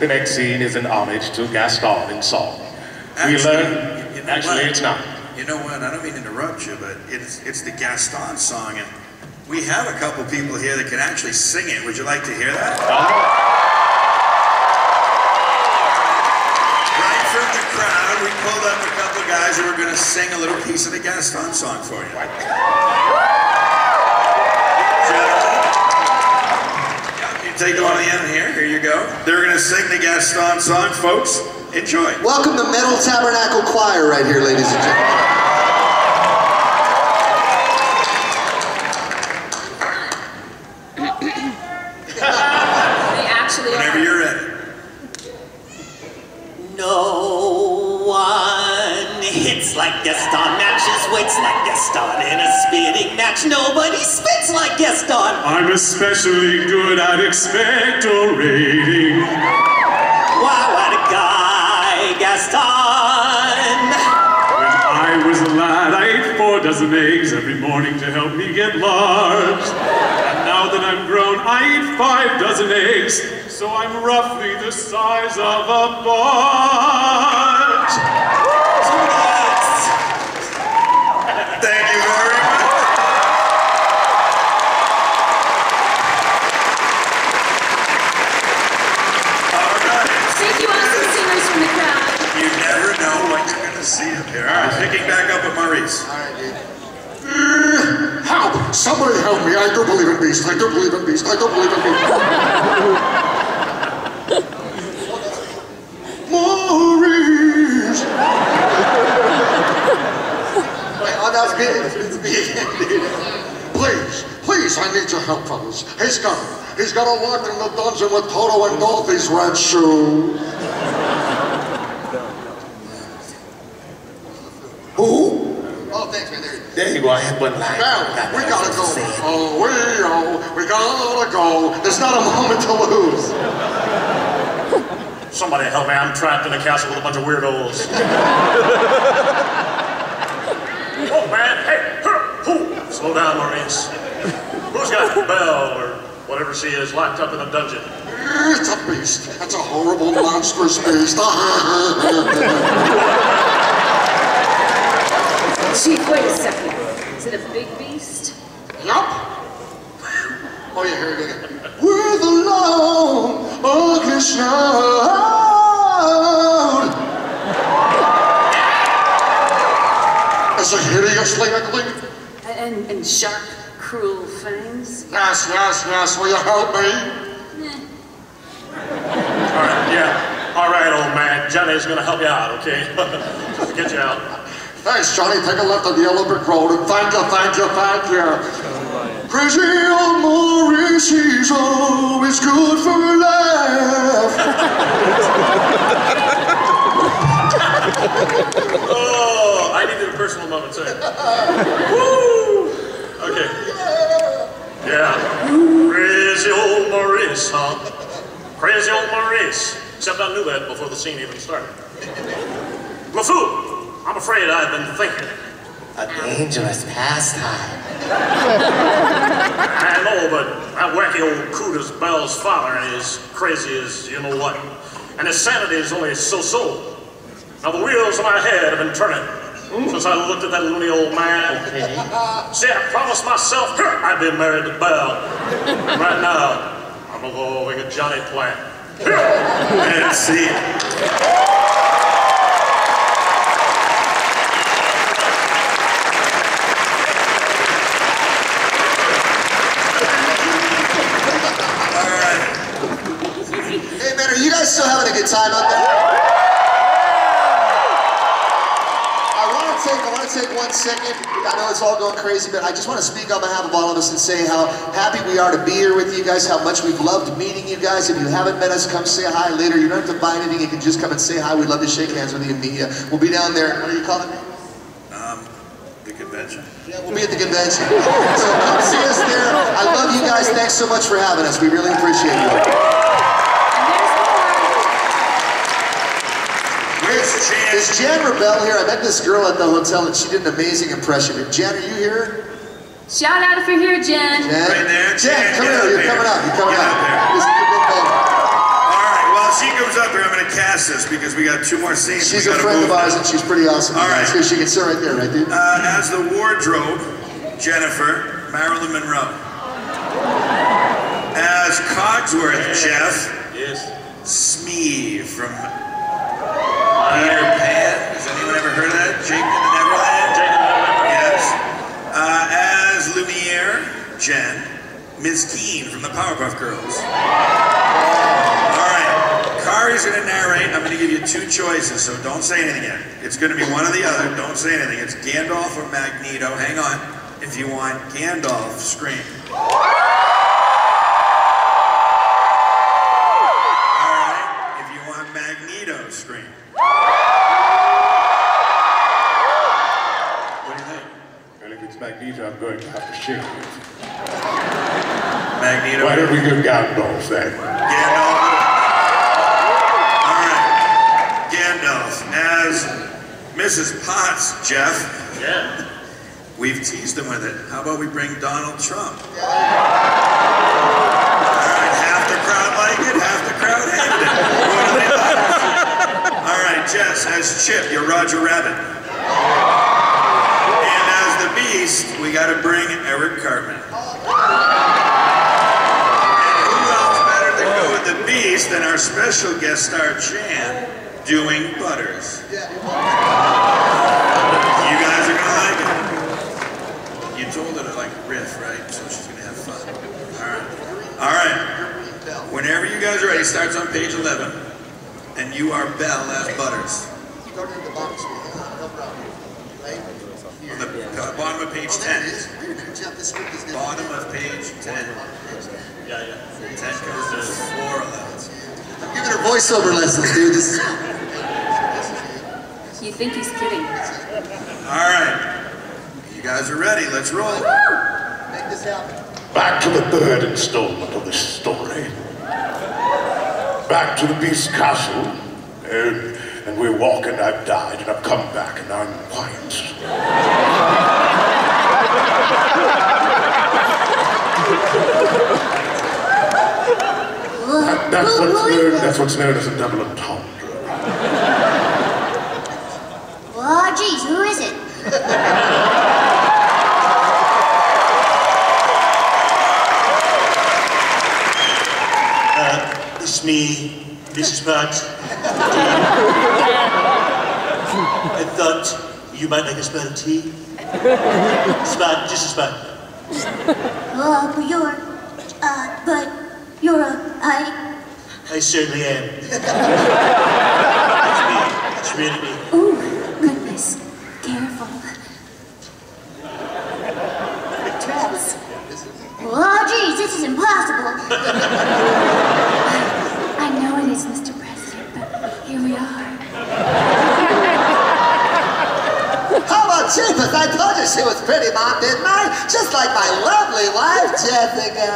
The next scene is an homage to Gaston in song. We learn. You know, actually, what? It's not. You know what? I don't mean to interrupt you, but it's it's the Gaston song, and we have a couple people here that can actually sing it. Would you like to hear that? Oh. We pulled up a couple of guys who were going to sing a little piece of the Gaston song for you. Right? Gentlemen, you take one of the end here. Here you go. They're going to sing the Gaston song, folks. Enjoy. Welcome to Metal Tabernacle Choir right here, ladies and gentlemen. Like Gaston, matches weights like Gaston in a spitting match. Nobody spits like Gaston. I'm especially good at expectorating. Wow, what a guy, Gaston. When I was a lad, I ate four dozen eggs every morning to help me get large. And now that I'm grown, I eat five dozen eggs, so I'm roughly the size of a barge. See him here. All right, picking back up with Maurice. All right, dude. Uh, help! Somebody help me! I do believe in beasts. I do believe in beasts. I do believe in beasts. Maurice! Wait, oh, that's me. It's me again, dude. Please, please, I need your help, fellas. He's got, he's got a lock in the dungeon with Toto and Dorothy's red shoe. Who? Oh, thanks, man. There, there you go. I had one line. Belle, we gotta go. Oh, we, oh, we gotta go. There's not a moment to lose. Somebody help me. I'm trapped in a castle with a bunch of weirdos. Oh, man. Hey, her, who? Slow down, Maurice. Who's got Belle, or whatever she is, locked up in a dungeon? It's a beast. That's a horrible, monstrous beast. Chief, wait a second. Is it a big beast? Yup. Oh yeah, here we go again. We're the long ugly shroud. It's a hideously ugly. And, and sharp, cruel fangs. Yes, yes, yes. Will you help me? Nah. All right, yeah. All right, old man. Johnny's gonna help you out, okay? Get you out. Thanks, Johnny. Take a left on the yellow brick road, and thank you, thank you, thank you. Oh, crazy old Maurice, he's always good for a laugh. Oh, I needed a personal moment, sir. Woo! Okay. Yeah. Crazy old Maurice, huh? Crazy old Maurice. Except I knew that before the scene even started. Mafu, I'm afraid I've been thinking. A dangerous pastime. I know, but that wacky old coot is Belle's father and he's crazy as you know what. And his sanity is only so-so. Now the wheels of my head have been turning mm. since I looked at that loony old man. Okay. See, I promised myself I'd be married to Belle. And right now, I'm a little like a Johnny Plant. And see it. Still having a good time out there? I want to take, I want to take one second. I know it's all going crazy, but I just want to speak on behalf of all of us and say how happy we are to be here with you guys, how much we've loved meeting you guys. If you haven't met us, come say hi later. You don't have to buy anything. You can just come and say hi. We'd love to shake hands with you and meet you. We'll be down there. What do you call it? Um, the convention. Yeah, we'll be at the convention. So come see us there. I love you guys. Thanks so much for having us. We really appreciate you. Is Jan Rebell here? I met this girl at the hotel and she did an amazing impression. Jan, are you here? Shout out if you're here, Jan. Jan, right there. Jan, Jan come here. You're coming up. You're coming up. This is a good thing. All right. Well, she comes up here. I'm going to cast this because we got two more scenes. She's a friend of ours and she's pretty awesome. All right. Here she can sit right there, right, dude? Uh, as the wardrobe, Jennifer, Marilyn Monroe. As Cogsworth, Jeff. Yes. Smee from... Peter Pan. Has anyone ever heard of that? Jake in the Neverland? Jake in the Neverland. Yes. Uh, as Lumiere, Jen, Miz Keen from the Powerpuff Girls. All right. Kari's going to narrate. I'm going to give you two choices, so don't say anything yet. It's going to be one or the other. Don't say anything. It's Gandalf or Magneto. Hang on. If you want Gandalf, scream. I'm going to have to shake it. Magneto. Why don't we give Gandalf that? Gandalf. All right. Gandalf. As Missus Potts, Jeff. Yeah. We've teased him with it. How about we bring Donald Trump? Yeah. All right. Half the crowd liked it, half the crowd hated it. What do they like? All right, Jess. As Chip, you're Roger Rabbit. We gotta bring Eric Cartman. And who else better to go with the Beast than our special guest star Jan doing Butters? You guys are gonna like it. You told her to like riff, right? So she's gonna have fun. Alright. Alright. Whenever you guys are ready, it starts on page eleven. And you are Belle as Butters. On the uh, bottom of page oh, ten. Is. Bottom of page ten. Yeah, yeah. ten goes to floor allowance. I'm giving her voiceover lessons, dude. This is... You think he's kidding. All right. You guys are ready. Let's roll. Make this happen. Back to the third installment of this story. Back to the Beast's castle. And... And we're walking, I've died, and I've come back, and I'm quiet. that, that's, what's known, that's what's known as a double entendre. Oh, geez, who is it? uh, it's me, Missus Potts. I thought you might like a spot of tea. Spot, just a spot. Oh, but you're, uh, but you're a, I... I certainly am. It's me. It's really me. Oh, goodness. Careful. Travis. Oh, geez, this is impossible. I know it is, Mister President, but here we are. Jeepers, I told you she was pretty, Mom, didn't I? Just like my lovely wife, Jessica.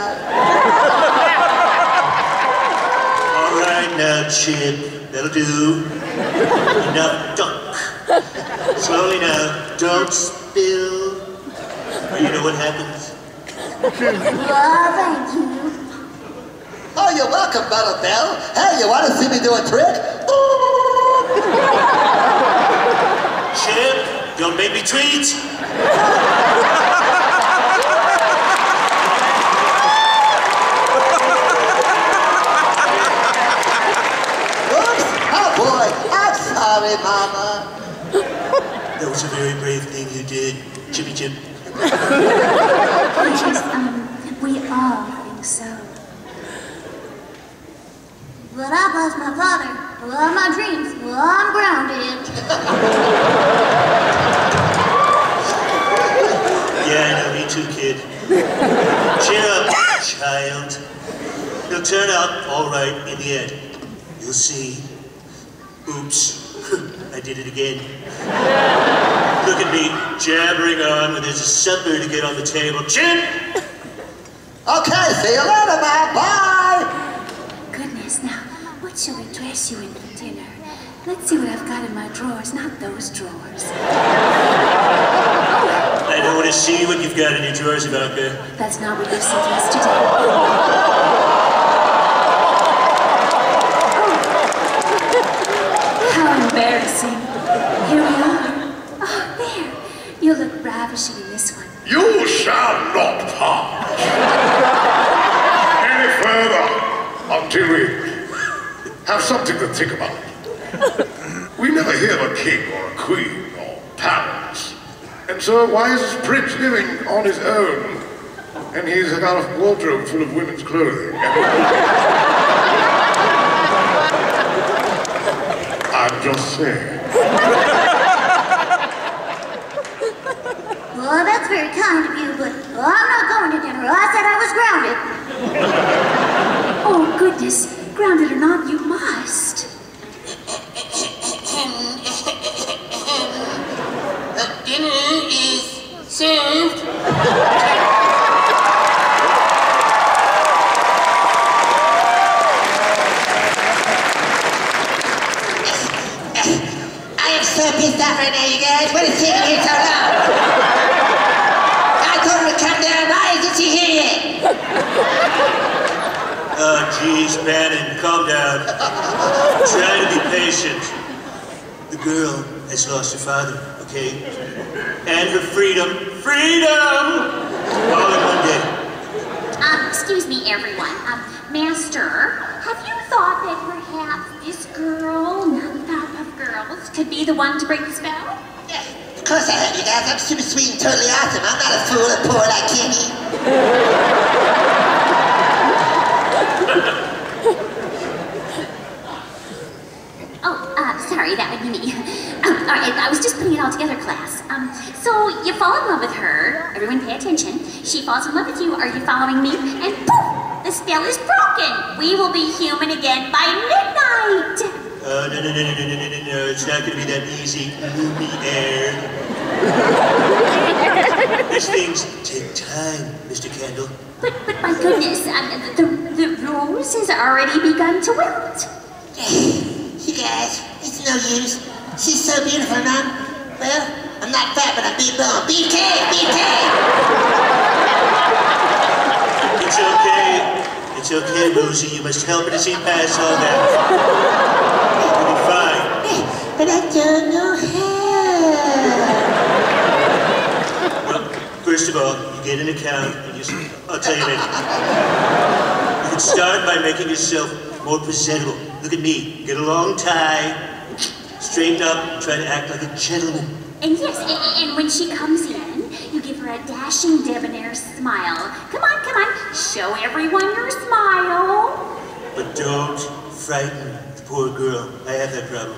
All All right, now, chin. That'll do. Now, dunk. Slowly now. Don't spill. Or you know what happens? Well, thank you. Oh, you're welcome, Bottle Belle. Hey, you want to see me do a trick? Chip, don't make me tweet. Sorry, Mama. That was a very brave thing you did, Jimmy Jim. Which is, um, we are having so. But I've lost my father, lost my dreams, well, I'm grounded. Yeah, I know, me too, kid. Cheer up, child. It'll turn out all right in the end. You'll see. Oops. I did it again. Look at me, jabbering on when there's a supper to get on the table. Chin! Okay, see you later, man. Bye! Goodness, now, what shall I dress you in for dinner? Let's see what I've got in my drawers, not those drawers. I don't want to see what you've got in your drawers, Ivanka. That's not what you said yesterday. Embarrassing. Here we are. Oh, there. You look ravishing in this one. You shall not pass any further until we have something to think about. We never hear of a king or a queen or parents. And so why is this prince living on his own and he's got a wardrobe full of women's clothing? I'm just saying. Well, that's very kind of you, but well, I'm not going to dinner. I said I was grounded. Oh, goodness. Grounded or not, you must. The dinner is served. Pissed off right now, you guys. What is taking here so long? I told her to come down. Why isn't she here yet? Oh, geez, Bannon, calm down. Try to be patient. The girl has lost her father, okay? And her freedom. Freedom! All in one day. Um, excuse me, everyone. Um, Master, have you thought that perhaps this girl, not that of girls, could be the one to break the spell? Yeah, of course I heard you guys. I'm super sweet and totally awesome. I'm not a fool or poor like Kimmy. Oh, uh, sorry, that would be me. Um, all right, I was just putting it all together, class. Um, so you fall in love with her. Everyone pay attention. She falls in love with you. Are you following me? And poof, the spell is broken. We will be human again by midnight. Oh, no, no, no, no, no, no, no, no, it's not going to be that easy. Lumiere. These things take time, Mister Candle. But, but my goodness, um, the, the rose has already begun to wilt. You guys, it's no use. She's so beautiful, Mom. Well, I'm not fat, but I'm big bone. B K, B K! It's okay. It's okay, Rosie. You must help her to see past all that. But I don't know how. Well, first of all, you get an account and you say, I'll tell you later. You can start by making yourself more presentable. Look at me. Get a long tie, straighten up, try to act like a gentleman. And yes, and, and when she comes in, you give her a dashing, debonair smile. Come on, come on, show everyone your smile. But don't frighten the poor girl. I have that problem.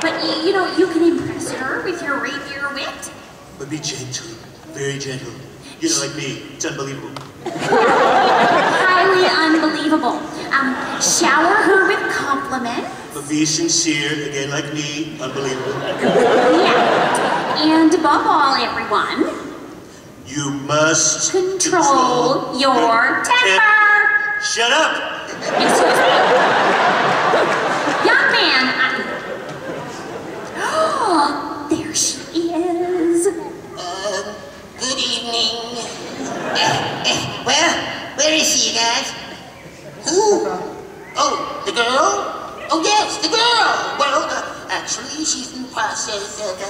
But you know, you can impress her with your rapier wit. But be gentle, very gentle. You know, like me, it's unbelievable. Highly unbelievable. Um, shower her with compliments. But be sincere, again, like me, unbelievable. Yeah. And above all, everyone, you must control, control your temper. temper. Shut up! Excuse me? Young man, I... Oh, there she is. Uh, good evening. Uh, uh, well, where is she, you guys? Who? Oh, the girl? Oh, yes, the girl! Well, uh, actually, she's in the process of... Uh,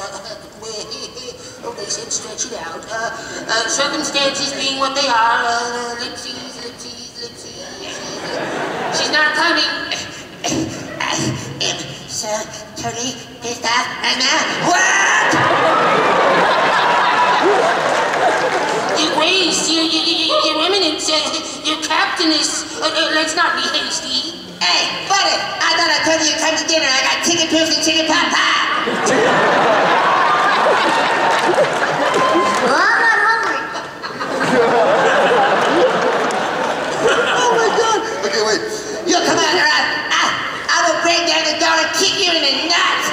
Oh, they said stretch it out. Uh, uh, circumstances being what they are. Uh, lipsies, lipsies, lipsies. Uh, she's not coming. I am so totally pissed off right now. What? Your grace, your, your, your, your eminence, uh, your captainess. Uh, uh, let's not be hasty. Hey, buddy, I thought I told you to come to dinner. I got chicken pills and chicken pot pie. Well, I'm not hungry. Oh my God! Okay, wait. You come out here, I, I, I will break down the door and kick you in the nuts.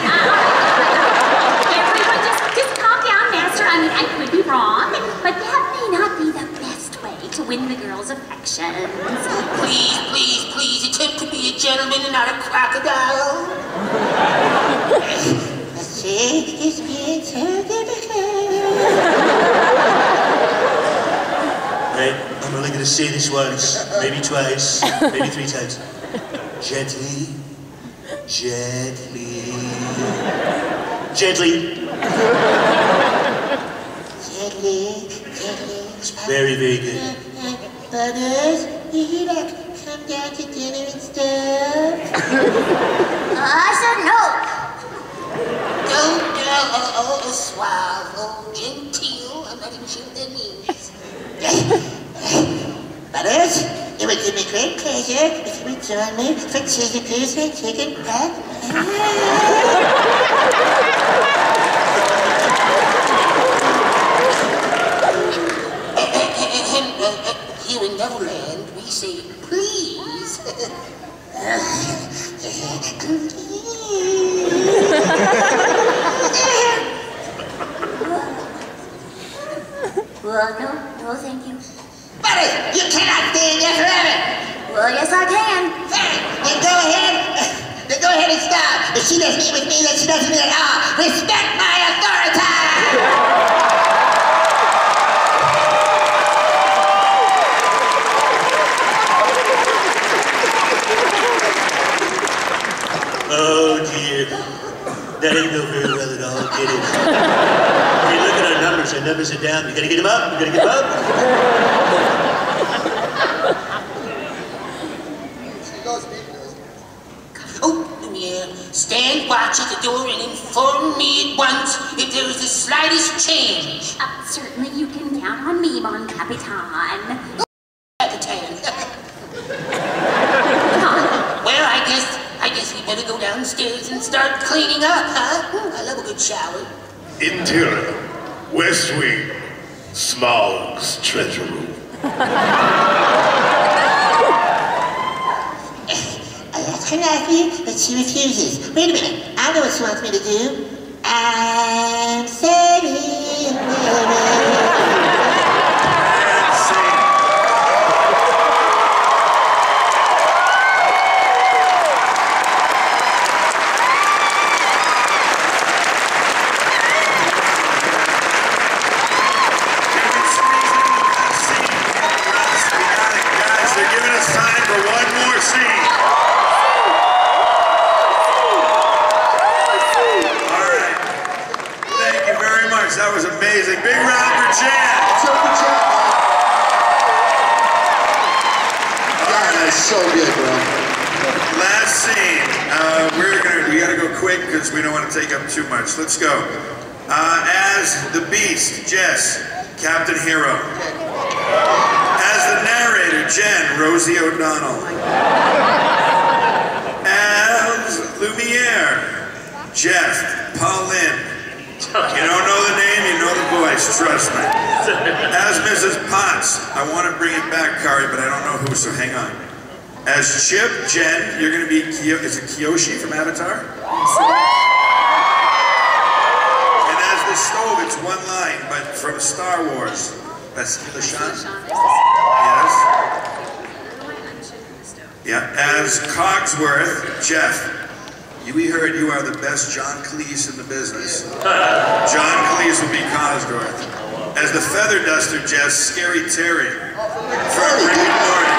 Everyone, just, just calm down, Master. I mean, I could be wrong, but that may not be the best way to win the girls' affections. Please, please, please attempt to be a gentleman and not a crocodile. She is being so difficult. I'm only going to say this once, maybe twice, maybe three times. Gently, gently, gently. Gently, gently. Very, very good. Butters, you like come down to dinner and stuff? I said no. Don't go, oh, suave, oh, genteel. I'm not even sure what that means. Butters, it would give me great pleasure if you would join me for chicken goose and chicken pot. Here in Neverland, we say please. Well, no, no, thank you. Buddy, you cannot stay in there forever! Well, yes I can. Fine, then go ahead, then go ahead and stop. If she doesn't meet with me, then she doesn't meet at all. Respect my authority! Oh dear, that ain't go very well at all, did it? If you look at our numbers, our numbers are down. You gotta get them up, you gotta get them up. Oh, Lumiere, stand watch at the door and inform me at once if there is the slightest change. Uh, certainly you can count on me, mon capitan. Oh, capitan. Well, I guess, I guess we better go downstairs and start cleaning up, huh? Ooh, I love a good shower. Interior, West Wing, Smog's treasure room. I asked her last week, but she refuses. Wait a minute, I know what she wants me to do. I'm sorry. We don't want to take up too much. Let's go. Uh, as the Beast, Jess, Captain Hero. As the narrator, Jen, Rosie O'Donnell. As Lumiere, Jeff, Pauline. You don't know the name, you know the voice, trust me. As Missus Potts, I want to bring it back, Khary, but I don't know who, so hang on. As Chip, Jen, you're gonna be, Kiyo is it Kyoshi from Avatar? And as the stove, it's one line, but from Star Wars. That's Lashawn? Yes. Yeah, as Cogsworth, Jeff, we heard you are the best John Cleese in the business. John Cleese would be Cogsworth. As the feather duster, Jeff, Scary Terry from Rick and Morty.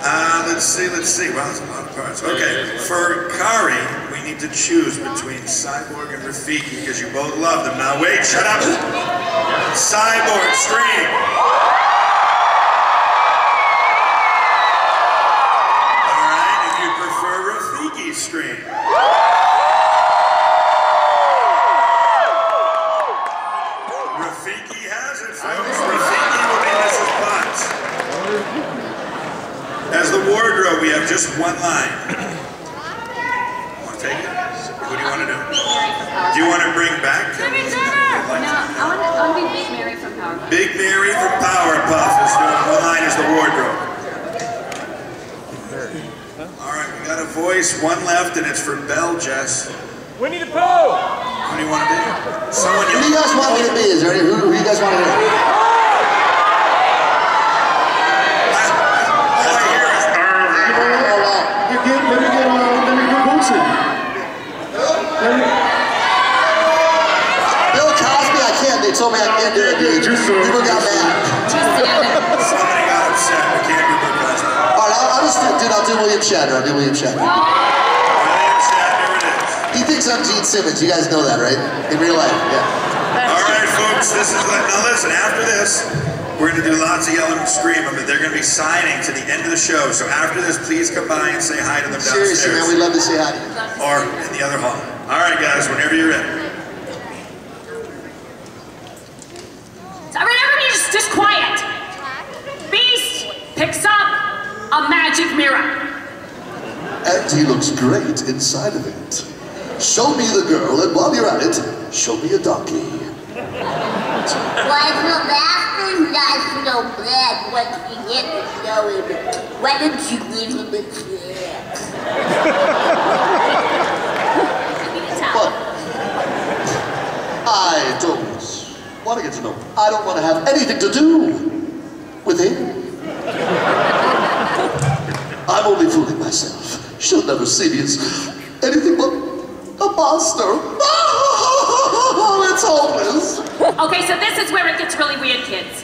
Uh, let's see, let's see. Well, it's a lot of parts. Okay, for Khary, we need to choose between Cyborg and Rafiki because you both love them. Now wait, shut up. Cyborg, scream. Stream. Rafiki has it, folks. Rafiki will be Missus Potts. As the wardrobe, we have just one line. Want to take it? What do you want to do? Do you want to bring back? Let me do her. No, I want to be Big Mary from Powerpuff. Big Mary from Powerpuff. Is one line is the wardrobe. Got a voice, one left, and it's for Belle, Jess. Winnie the Pooh! Who do you want to be? Someone who do you guys want me to be? Is there any, who do you guys want to be? All I hear is... Let me get on, let me get Wilson. Bill Cosby, I can't. They told me I can't do it, dude. People got mad. Somebody got upset. I can't do Bill Cosby. I'll just do, dude, I'll do William Shatner, I'll do William Shatner. William Shatner it is. He thinks I'm Gene Simmons, you guys know that, right? In real life, yeah. Alright folks, this is, like, now listen, after this, we're going to do lots of yelling and screaming, but they're going to be signing to the end of the show, so after this, please come by and say hi to them downstairs. Seriously, man, we'd love to say hi to you. Or in the other hall. Alright guys, whenever you're ready. Alright, everybody just, just quiet. Beast picks up a magic mirror. And he looks great inside of it. Show me the girl, and while you're at it, show me a donkey. Why no bathroom, knife, no bread. Once we get the show in, why don't you give him a chance? But I don't want to get to know him. I don't want to have anything to do with him. I'm only fooling myself. She'll never see me as anything but a monster. It's hopeless. Okay, so this is where it gets really weird, kids.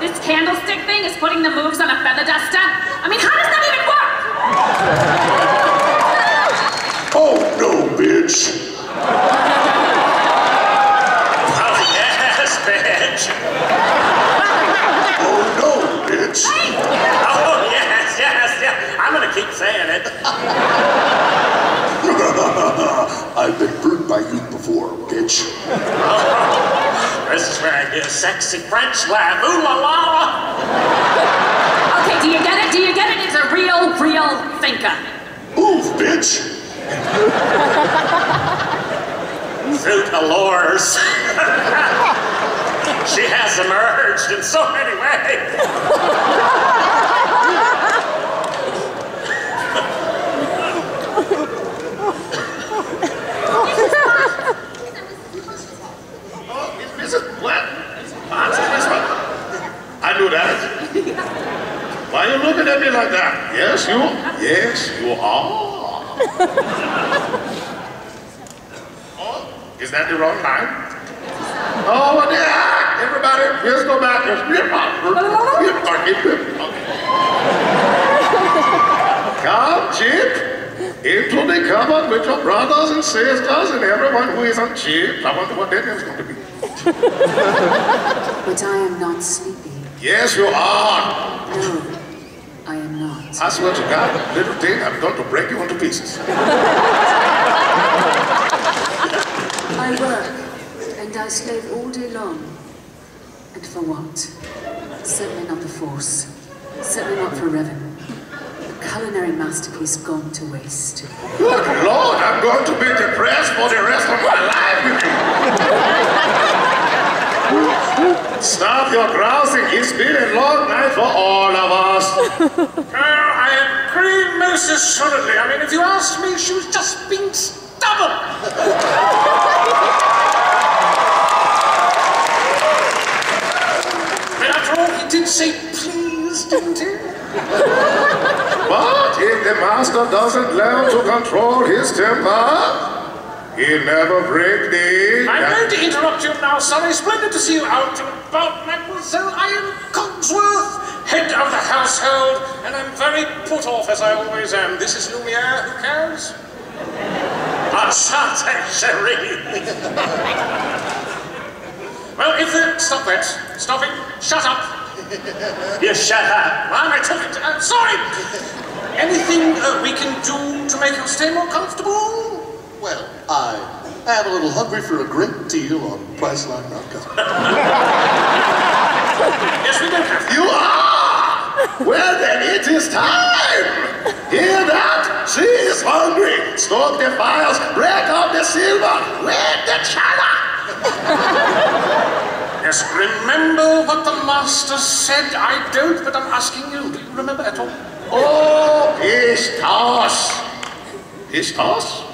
This candlestick thing is putting the moves on a feather duster. I mean, how does that even work? Oh, no, bitch. Oh, yes, bitch. Oh, no, bitch. Hey. Oh, yeah. Yes, yes, I'm gonna keep saying it. I've been burned by you before, bitch. Oh, this is where I get a sexy French laugh. Ooh la la. Okay, do you get it? Do you get it? It's a real, real thinker. Move, bitch. Fruit allures. She has emerged in so many ways. I do that. Why are you looking at me like that? Yes, you? Yes, you are. Oh, is that the wrong line? Oh, yeah. Everybody, let's go back. Come, Chip. Into the cupboard with your brothers and sisters and everyone who is on chip. I wonder what that is going to be. But I am not sleepy. Yes, you are! No, I am not. I swear to God, little thing, I'm going to break you into pieces. I work, and I slave all day long. And for what? Certainly not the force. Certainly not for revenue. A culinary masterpiece gone to waste. Good Lord, I'm going to be depressed for the rest of my life! Stop your grousing, it's been a long night for all of us. Girl, I am agreeing most assuredly. I mean, if you asked me, she was just being stubborn. And after all, he did say please, didn't he? the master doesn't learn to control his temper, he'll never break the... I'm going to interrupt you now, sorry. Splendid to see you out and about, mademoiselle. I am Cogsworth, head of the household, and I'm very put off as I always am. This is Lumiere, who cares? Enchanté, chérie. Well, if the... Stop that. Stop it. Shut up. You shut up. Well, I took it. I'm sorry. Anything uh, we can do to make you stay more comfortable? Well, I am a little hungry for a great deal on priceline dot com. Yes, we do have. You are! Well, then it is time! Hear that? She is hungry! Stalk the fires, break up the silver, red the china! Yes, remember what the master said. I don't, but I'm asking you. Do you remember at all? Oh, Pistos! Pistos?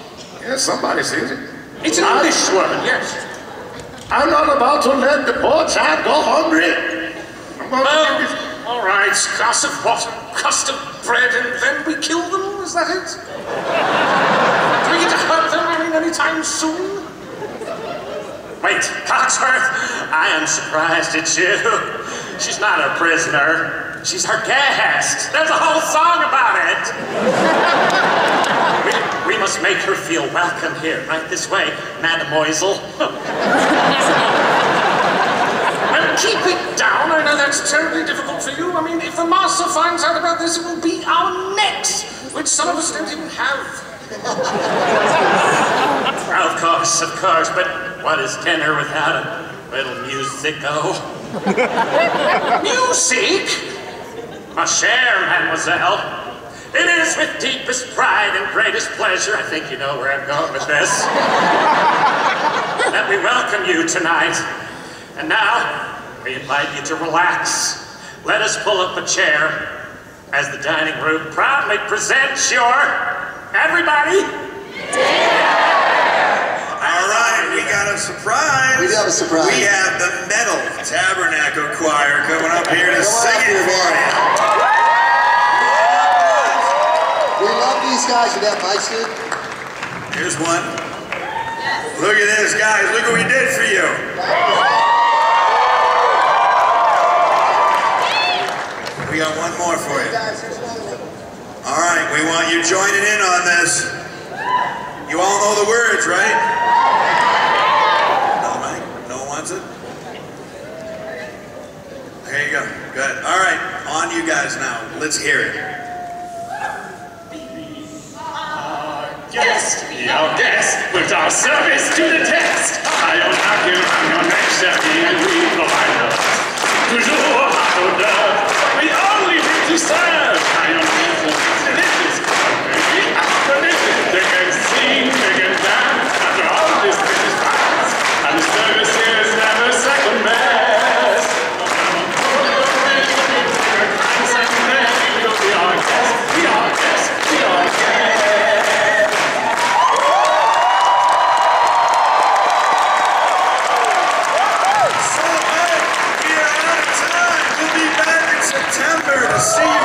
Yes, somebody says it. It's an English word, yes. I'm not about to let the poor child go hungry. I'm going well, to this. All right, glass of water, custard bread, and then we kill them, is that it? Do we get to hurt them, I mean, any time soon? Wait, Cogsworth, I am surprised at you. She's not a prisoner. She's her guest. There's a whole song about it. We must make her feel welcome here, right this way, mademoiselle. Well, keep it down. I know that's terribly difficult for you. I mean, if the master finds out about this, it will be our necks, which some of us don't even have. Well, of course, of course, but what is dinner without a little musico? Music? Ma chère, mademoiselle. It is with deepest pride and greatest pleasure, I think you know where I'm going with this, that we welcome you tonight. And now, we invite you to relax. Let us pull up a chair as the dining room proudly presents your, everybody, dinner! All right, we got a surprise. We got a surprise. We have the Metal Tabernacle Choir coming up here to sing it for you. We love these guys with that mic stand. Here's one. Yes. Look at this, guys. Look what we did for you. We got one more for you. All right, we want you joining in on this. You all know the words, right? No mic? No one wants it? There you go. Good. All right, on you guys now. Let's hear it. Guest, be our guest, with our service to the test. I don't argue, I'm your next chef, and we provide love. Toujours à l'odeur, we only need to serve. I don't need to be delicious, but maybe after this, they can sing, they can dance, after all this, this is fast. And the service here is never second best. But I'm a poor little man, we're kind of second best. We'll be our guest, be our guest, be our guest. See you.